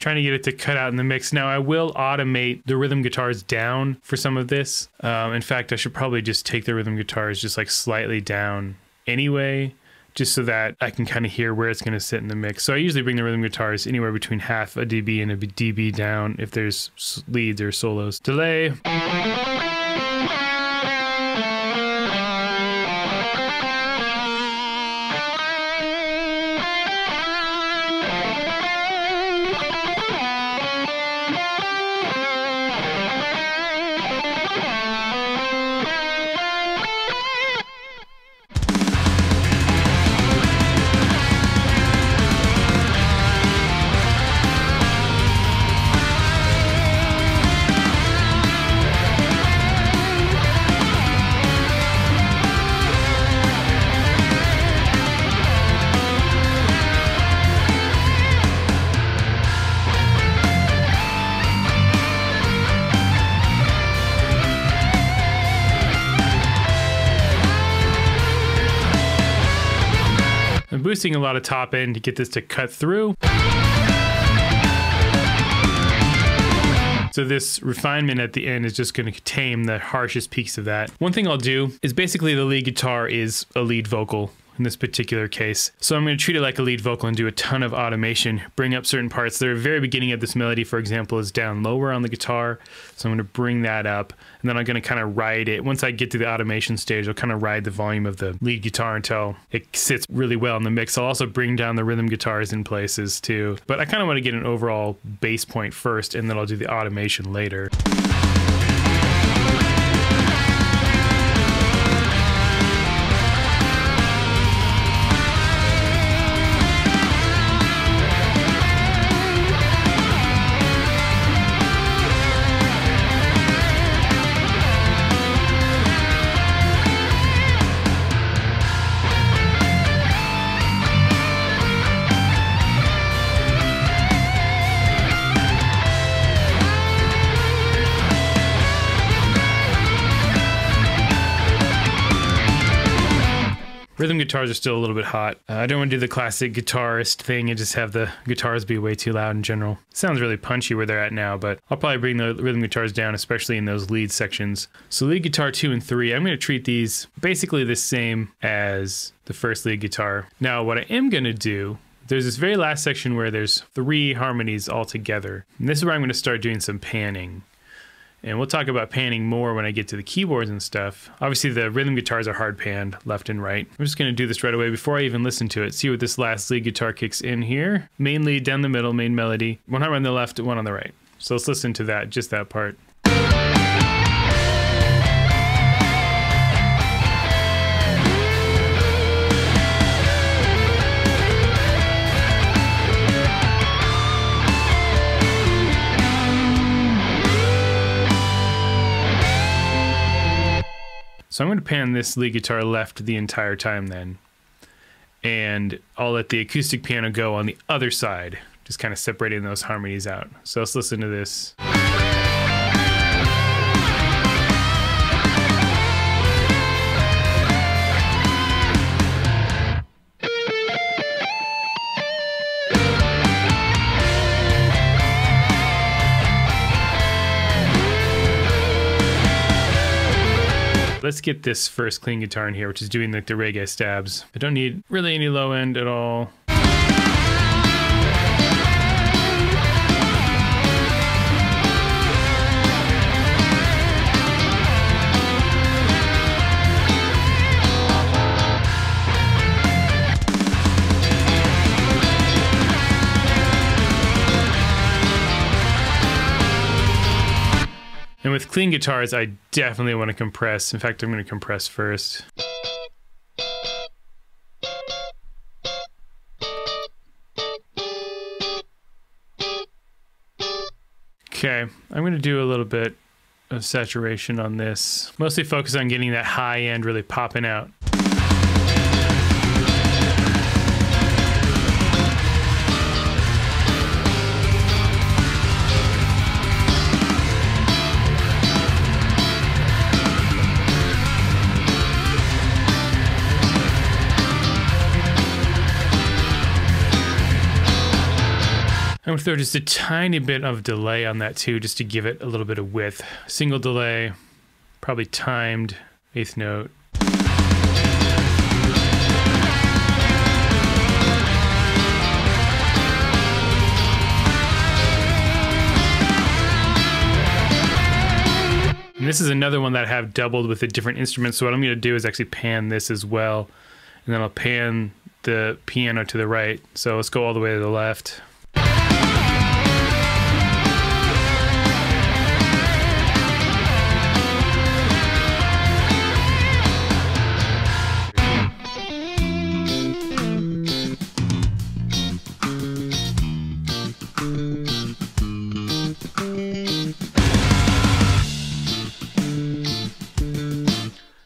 Trying to get it to cut out in the mix. Now I will automate the rhythm guitars down for some of this. In fact, I should probably just take the rhythm guitars just like slightly down anyway, just so that I can kind of hear where it's going to sit in the mix. So I usually bring the rhythm guitars anywhere between half a dB and a dB down if there's leads or solos. Delay. boosting a lot of top end to get this to cut through. So this refinement at the end is just going to tame the harshest peaks of that. One thing I'll do is basically the lead guitar is a lead vocal in this particular case. So I'm going to treat it like a lead vocal and do a ton of automation, bring up certain parts. The very beginning of this melody, for example, is down lower on the guitar. So I'm going to bring that up, and then I'm going to kind of ride it. Once I get to the automation stage, I'll kind of ride the volume of the lead guitar until it sits really well in the mix. I'll also bring down the rhythm guitars in places too. But I kind of want to get an overall bass point first, and then I'll do the automation later. Rhythm guitars are still a little bit hot. I don't want to do the classic guitarist thing and just have the guitars be way too loud in general. It sounds really punchy where they're at now, but I'll probably bring the rhythm guitars down, especially in those lead sections. So lead guitar 2 and 3, I'm going to treat these basically the same as the first lead guitar. Now what I am going to do, there's this very last section where there's 3 harmonies all together. And this is where I'm going to start doing some panning. And we'll talk about panning more when I get to the keyboards and stuff. Obviously the rhythm guitars are hard panned left and right. I'm just gonna do this right away before I even listen to it. See what this last lead guitar kicks in here. Main lead down the middle, main melody. One harmony on the left, one on the right. So let's listen to that, just that part. So I'm going to pan this lead guitar left the entire time then, and I'll let the acoustic piano go on the other side, just kind of separating those harmonies out. So let's listen to this. Let's get this first clean guitar in here, which is doing like the reggae stabs. I don't need really any low end at all. And with clean guitars, I definitely want to compress. In fact, I'm going to compress first. Okay, I'm going to do a little bit of saturation on this. Mostly focus on getting that high end really popping out. I'm going to throw just a tiny bit of delay on that too, just to give it a little bit of width. Single delay, probably timed eighth note. And this is another one that I have doubled with a different instrument. So what I'm going to do is actually pan this as well. And then I'll pan the piano to the right. So let's go all the way to the left.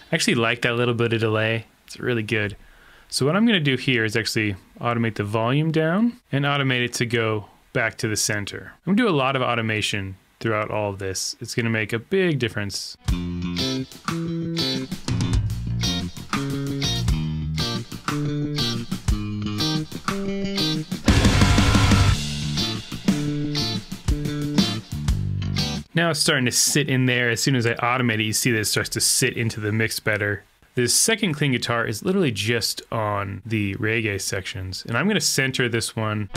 I actually like that little bit of delay. It's really good. So what I'm going to do here is actually automate the volume down and automate it to go back to the center. I'm going to do a lot of automation throughout all of this. It's going to make a big difference. Now it's starting to sit in there. As soon as I automate it, you see that it starts to sit into the mix better. This second clean guitar is literally just on the reggae sections, and I'm gonna center this one.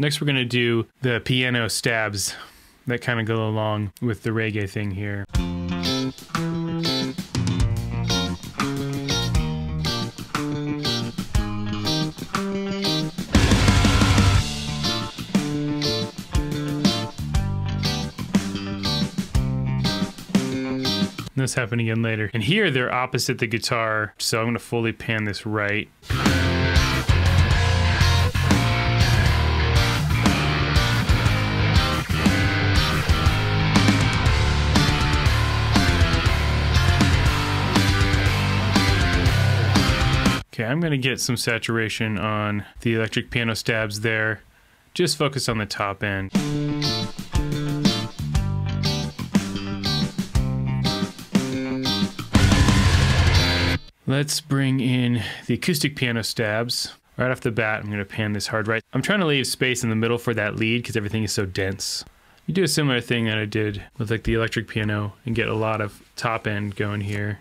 Next, we're going to do the piano stabs that kind of go along with the reggae thing here. And this happened again later. And here they're opposite the guitar, so I'm going to fully pan this right. I'm going to get some saturation on the electric piano stabs there. Just focus on the top end. Let's bring in the acoustic piano stabs. Right off the bat, I'm going to pan this hard right. I'm trying to leave space in the middle for that lead because everything is so dense. You do a similar thing that I did with like the electric piano and get a lot of top end going here.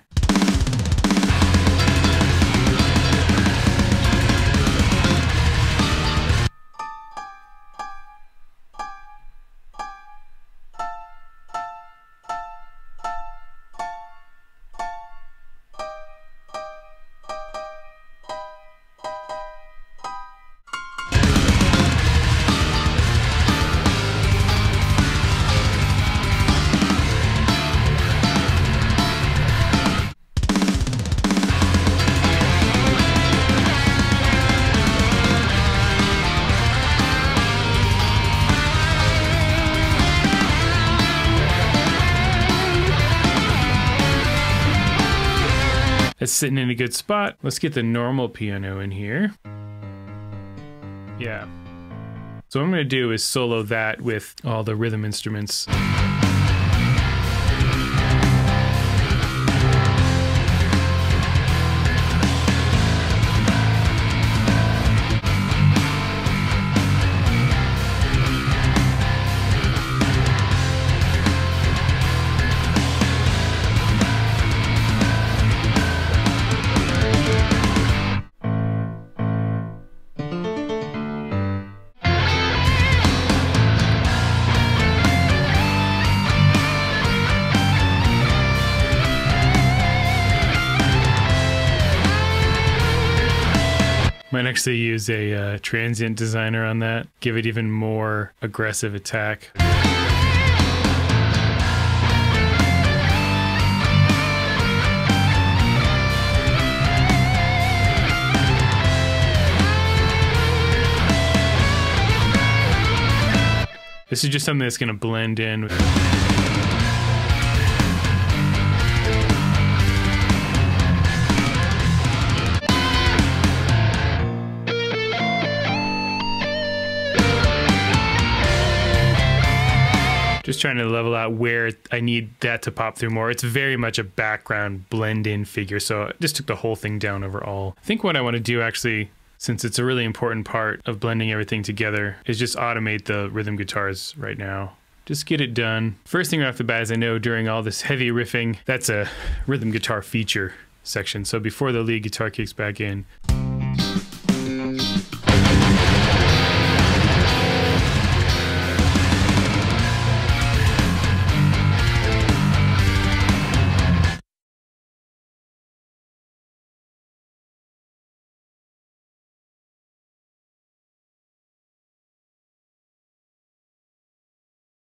It's sitting in a good spot. Let's get the normal piano in here. Yeah. So what I'm gonna do is solo that with all the rhythm instruments. Might actually use a transient designer on that, give it even more aggressive attack. This is just something that's going to blend in. Just trying to level out where I need that to pop through more. It's very much a background blend in figure. So I just took the whole thing down overall. I think what I want to do actually, since it's a really important part of blending everything together, is just automate the rhythm guitars right now. Just get it done. First thing right off the bat is I know during all this heavy riffing, that's a rhythm guitar feature section. So before the lead guitar kicks back in,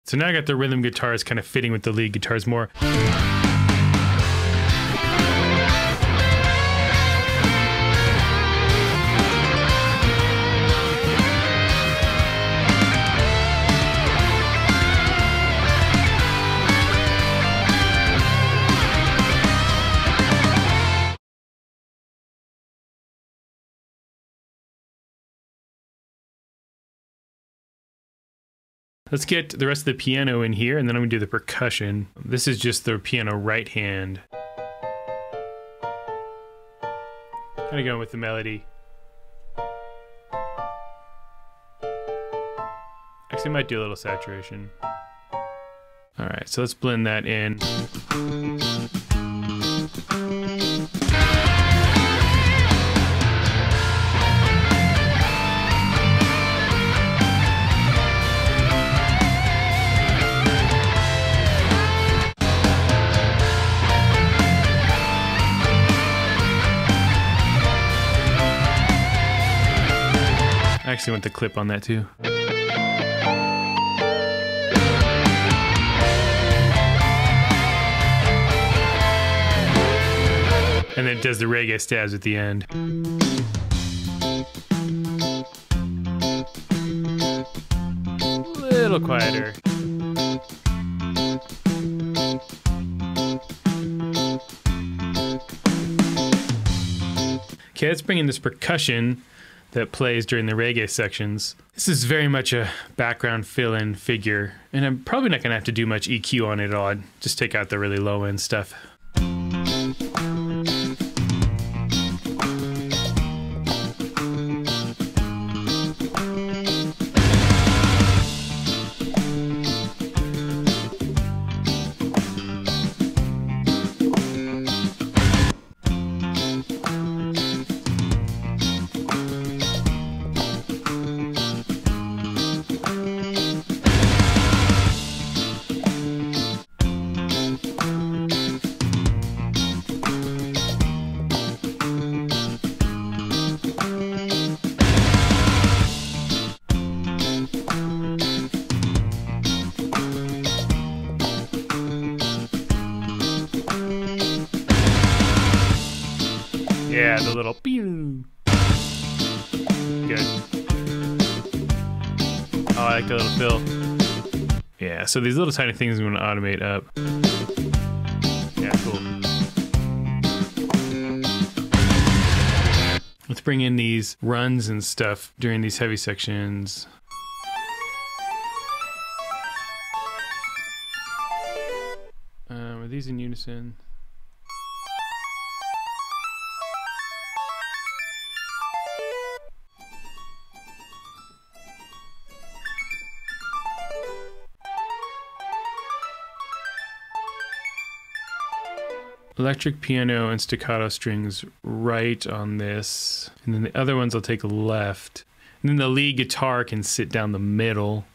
So now I got the rhythm guitars kind of fitting with the lead guitars more. Let's get the rest of the piano in here, and then I'm gonna do the percussion. This is just the piano right hand. Kind of going with the melody. Actually, I might do a little saturation. All right, so let's blend that in. I actually want the clip on that too. And then it does the reggae stabs at the end. A little quieter. Okay, let's bring in this percussion that plays during the reggae sections. This is very much a background fill-in figure, and I'm probably not gonna have to do much EQ on it at all. I'd just take out the really low-end stuff. Yeah, the little pew. Good. Oh, I like the little fill. Yeah, so these little tiny things we want to automate up. Yeah, cool. Let's bring in these runs and stuff during these heavy sections. Are these in unison? Electric piano and staccato strings right on this, and then the other ones I'll take left, and then the lead guitar can sit down the middle.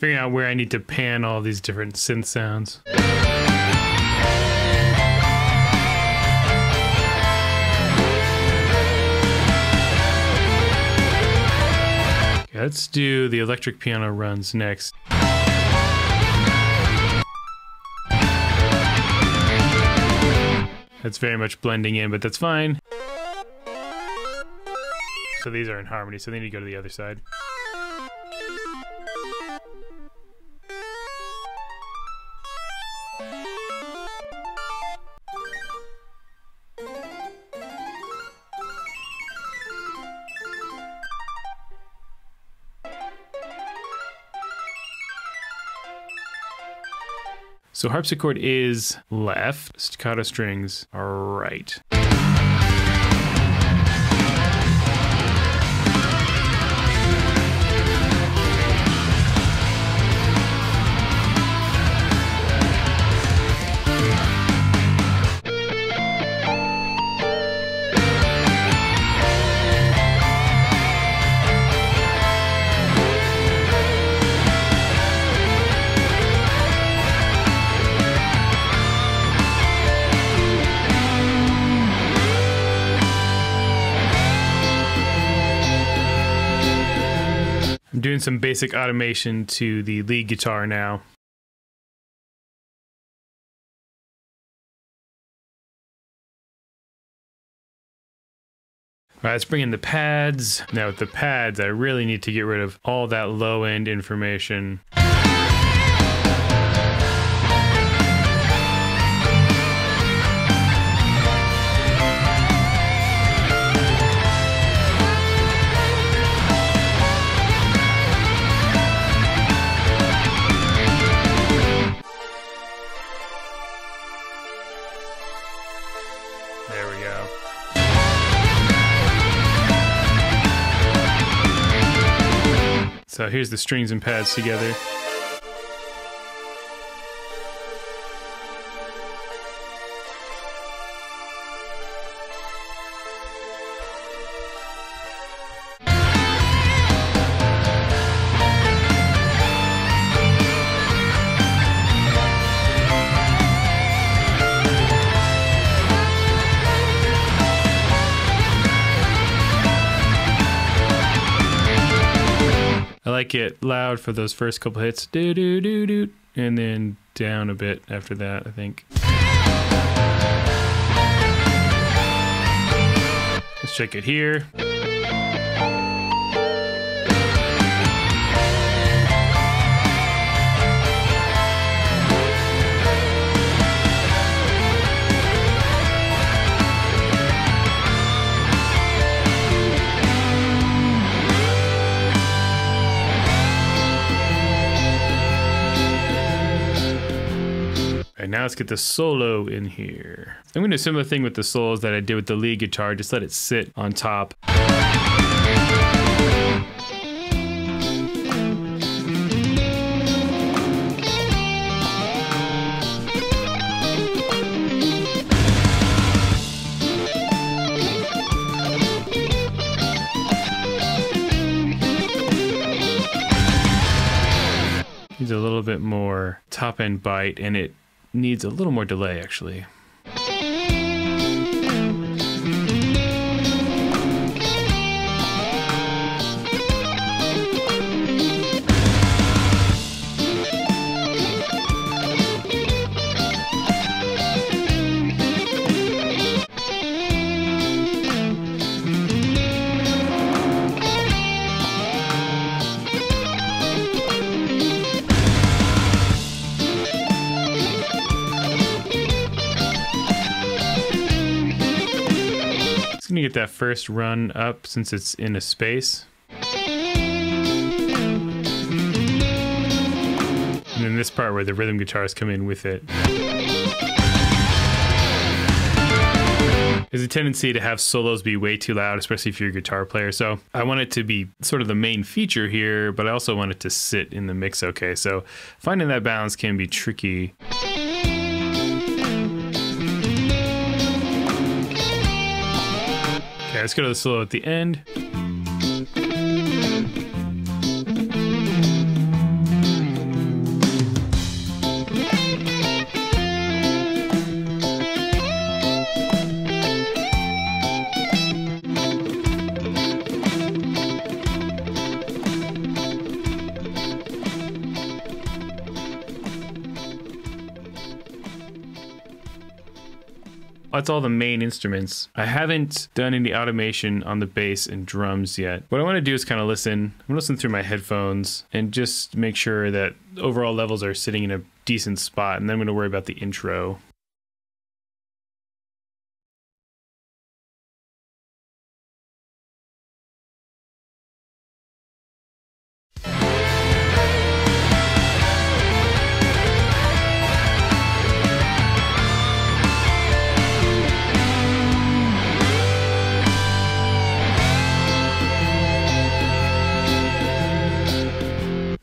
Figuring out where I need to pan all these different synth sounds. Let's do the electric piano runs next. That's very much blending in, but that's fine. So these are in harmony, so they need to go to the other side. So harpsichord is left, staccato strings are right. Doing some basic automation to the lead guitar now. All right, let's bring in the pads. Now with the pads, I really need to get rid of all that low end information. So here's the strings and pads together. It loud for those first couple hits, do do do do, and then down a bit after that, I think. Let's check it here. Now let's get the solo in here. I'm gonna do a similar thing with the solos that I did with the lead guitar, just let it sit on top. Needs a little bit more top end bite, and it needs a little more delay, actually. Gonna get that first run up since it's in a space. And then this part where the rhythm guitars come in with it. There's a tendency to have solos be way too loud, especially if you're a guitar player. So I want it to be sort of the main feature here, but I also want it to sit in the mix okay. So finding that balance can be tricky. Let's go to the solo at the end. That's all the main instruments. I haven't done any automation on the bass and drums yet. What I want to do is kind of listen. I'm going to listen through my headphones and just make sure that overall levels are sitting in a decent spot, and then I'm going to worry about the intro.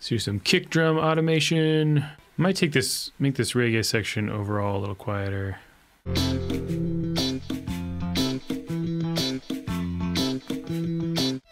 Do some kick drum automation. Might take this, make this reggae section overall a little quieter. So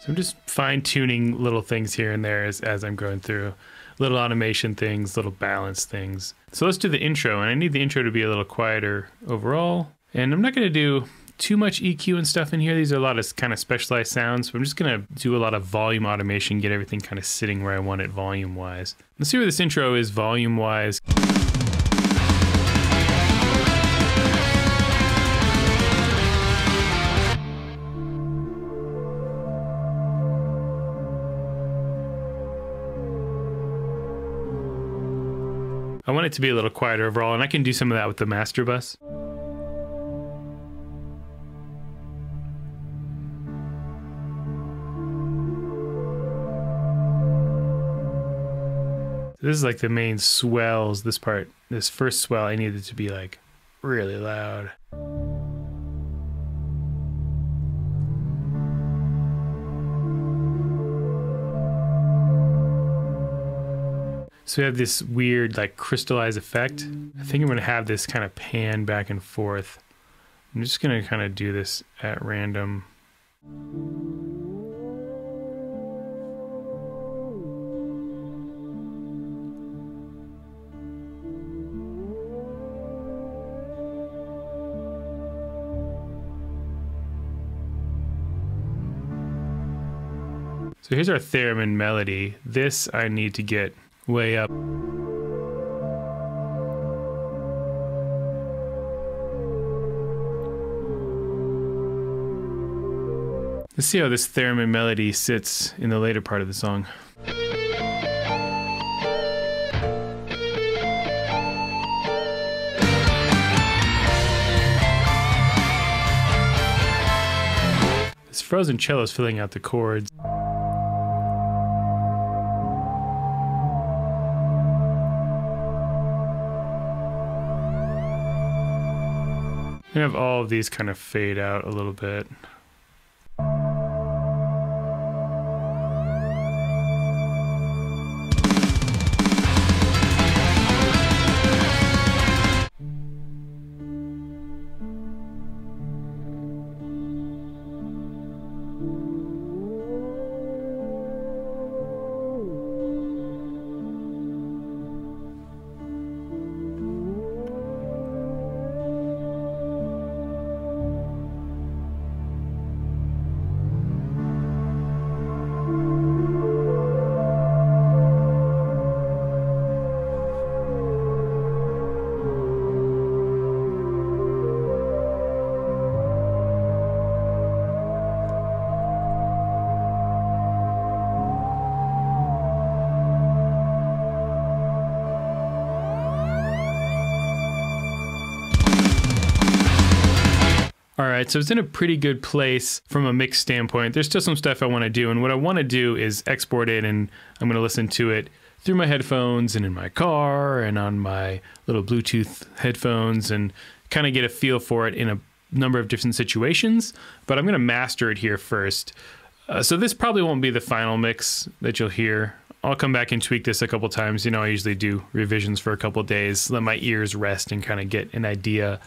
I'm just fine-tuning little things here and there as I'm going through. Little automation things, little balance things. So let's do the intro, and I need the intro to be a little quieter overall. And I'm not gonna do too much EQ and stuff in here. These are a lot of kind of specialized sounds, but I'm just gonna do a lot of volume automation, get everything kind of sitting where I want it volume wise. Let's see where this intro is volume wise. I want it to be a little quieter overall, and I can do some of that with the master bus. This is like the main swells. This part, this first swell, I needed to be like really loud. So we have this weird like crystallized effect. I think I'm gonna have this kind of pan back and forth. I'm just gonna kind of do this at random. So here's our theremin melody. This I need to get way up. Let's see how this theremin melody sits in the later part of the song. This frozen cello is filling out the chords. I have all of these kind of fade out a little bit. Alright, so it's in a pretty good place from a mix standpoint. There's still some stuff I want to do, and what I want to do is export it, and I'm going to listen to it through my headphones and in my car and on my little Bluetooth headphones and kind of get a feel for it in a number of different situations, but I'm going to master it here first. So this probably won't be the final mix that you'll hear. I'll come back and tweak this a couple times. You know, I usually do revisions for a couple days, let my ears rest and kind of get an idea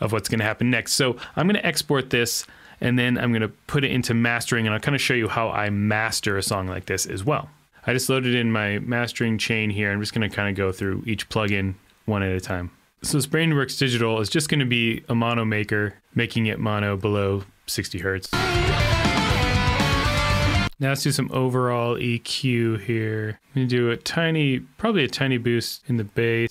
of what's going to happen next. So I'm going to export this, and then I'm going to put it into mastering, and I'll kind of show you how I master a song like this as well. I just loaded in my mastering chain here. I'm just going to kind of go through each plugin one at a time. So Brainworx Digital is just going to be a mono maker, making it mono below 60 Hertz. Now let's do some overall EQ here. I'm going to do a tiny, probably a tiny boost in the bass.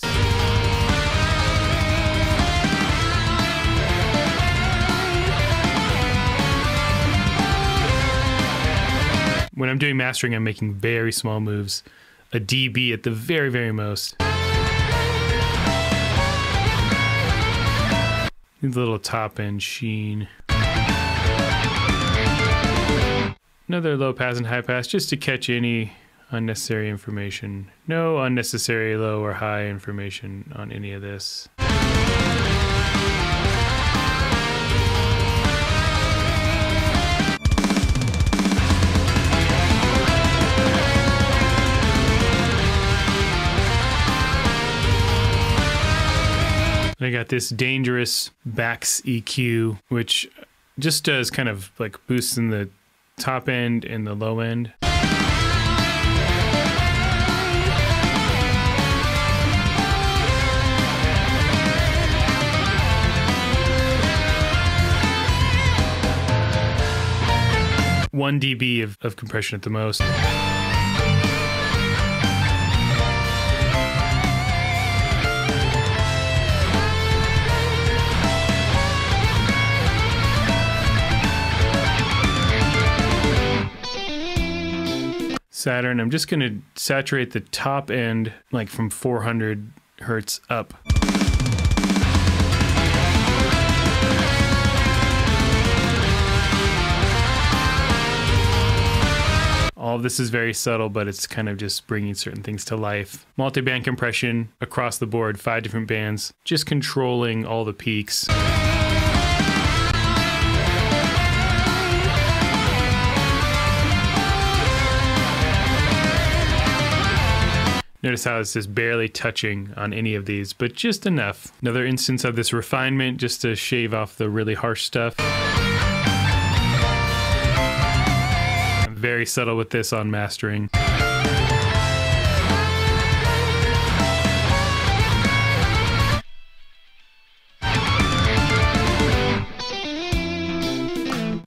when I'm doing mastering, I'm making very small moves, a dB at the very, very most. These little top end sheen. Another low pass and high pass just to catch any unnecessary information. No unnecessary low or high information on any of this. I got this Dangerous Bax EQ, which just does kind of like boosts in the top end and the low end. One dB of compression at the most. Saturn, I'm just gonna saturate the top end like from 400 hertz up. All of this is very subtle, but it's kind of just bringing certain things to life. Multi-band compression across the board, 5 different bands, just controlling all the peaks. Notice how it's just barely touching on any of these, but just enough. Another instance of this refinement, just to shave off the really harsh stuff. I'm very subtle with this on mastering.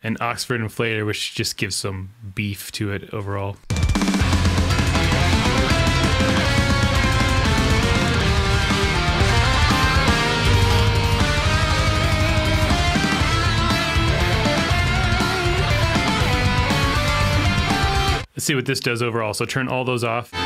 An Oxford Inflator, which just gives some beef to it overall. Let's see what this does overall. So turn all those off. All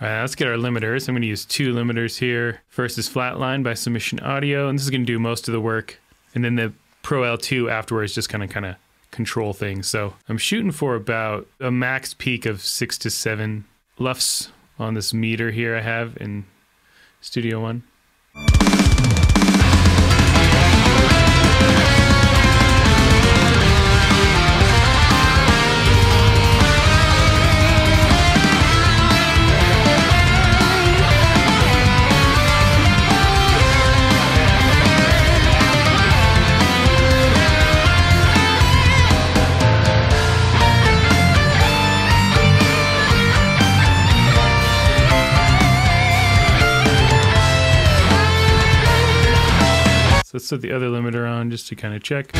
right, let's get our limiters. I'm gonna use 2 limiters here. First is Flatline by Submission Audio, and this is gonna do most of the work. And then the Pro L2 afterwards just kind of control things. So I'm shooting for about a max peak of 6 to 7 LUFS on this meter here I have in Studio One. Let's set the other limiter on just to kind of check.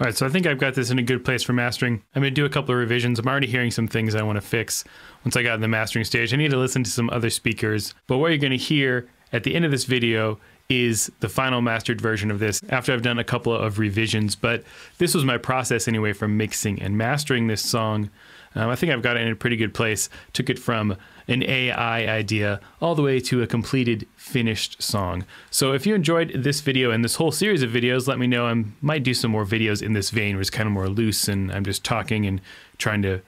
All right, so I think I've got this in a good place for mastering. I'm gonna do a couple of revisions. I'm already hearing some things I wanna fix once I got in the mastering stage. I need to listen to some other speakers, but what you're gonna hear at the end of this video is the final mastered version of this after I've done a couple of revisions, but this was my process anyway for mixing and mastering this song. I think I've got it in a pretty good place. Took it from an AI idea all the way to a completed, finished song. So if you enjoyed this video and this whole series of videos, let me know. I might do some more videos in this vein where it's kind of more loose and I'm just talking and trying to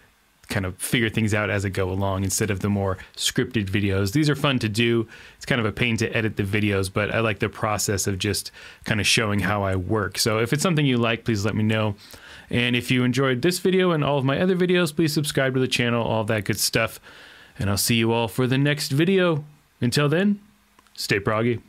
kind of figure things out as I go along instead of the more scripted videos. These are fun to do. It's kind of a pain to edit the videos, but I like the process of just kind of showing how I work. So if it's something you like, please let me know. And if you enjoyed this video and all of my other videos, please subscribe to the channel, all that good stuff. And I'll see you all for the next video. Until then, stay proggy.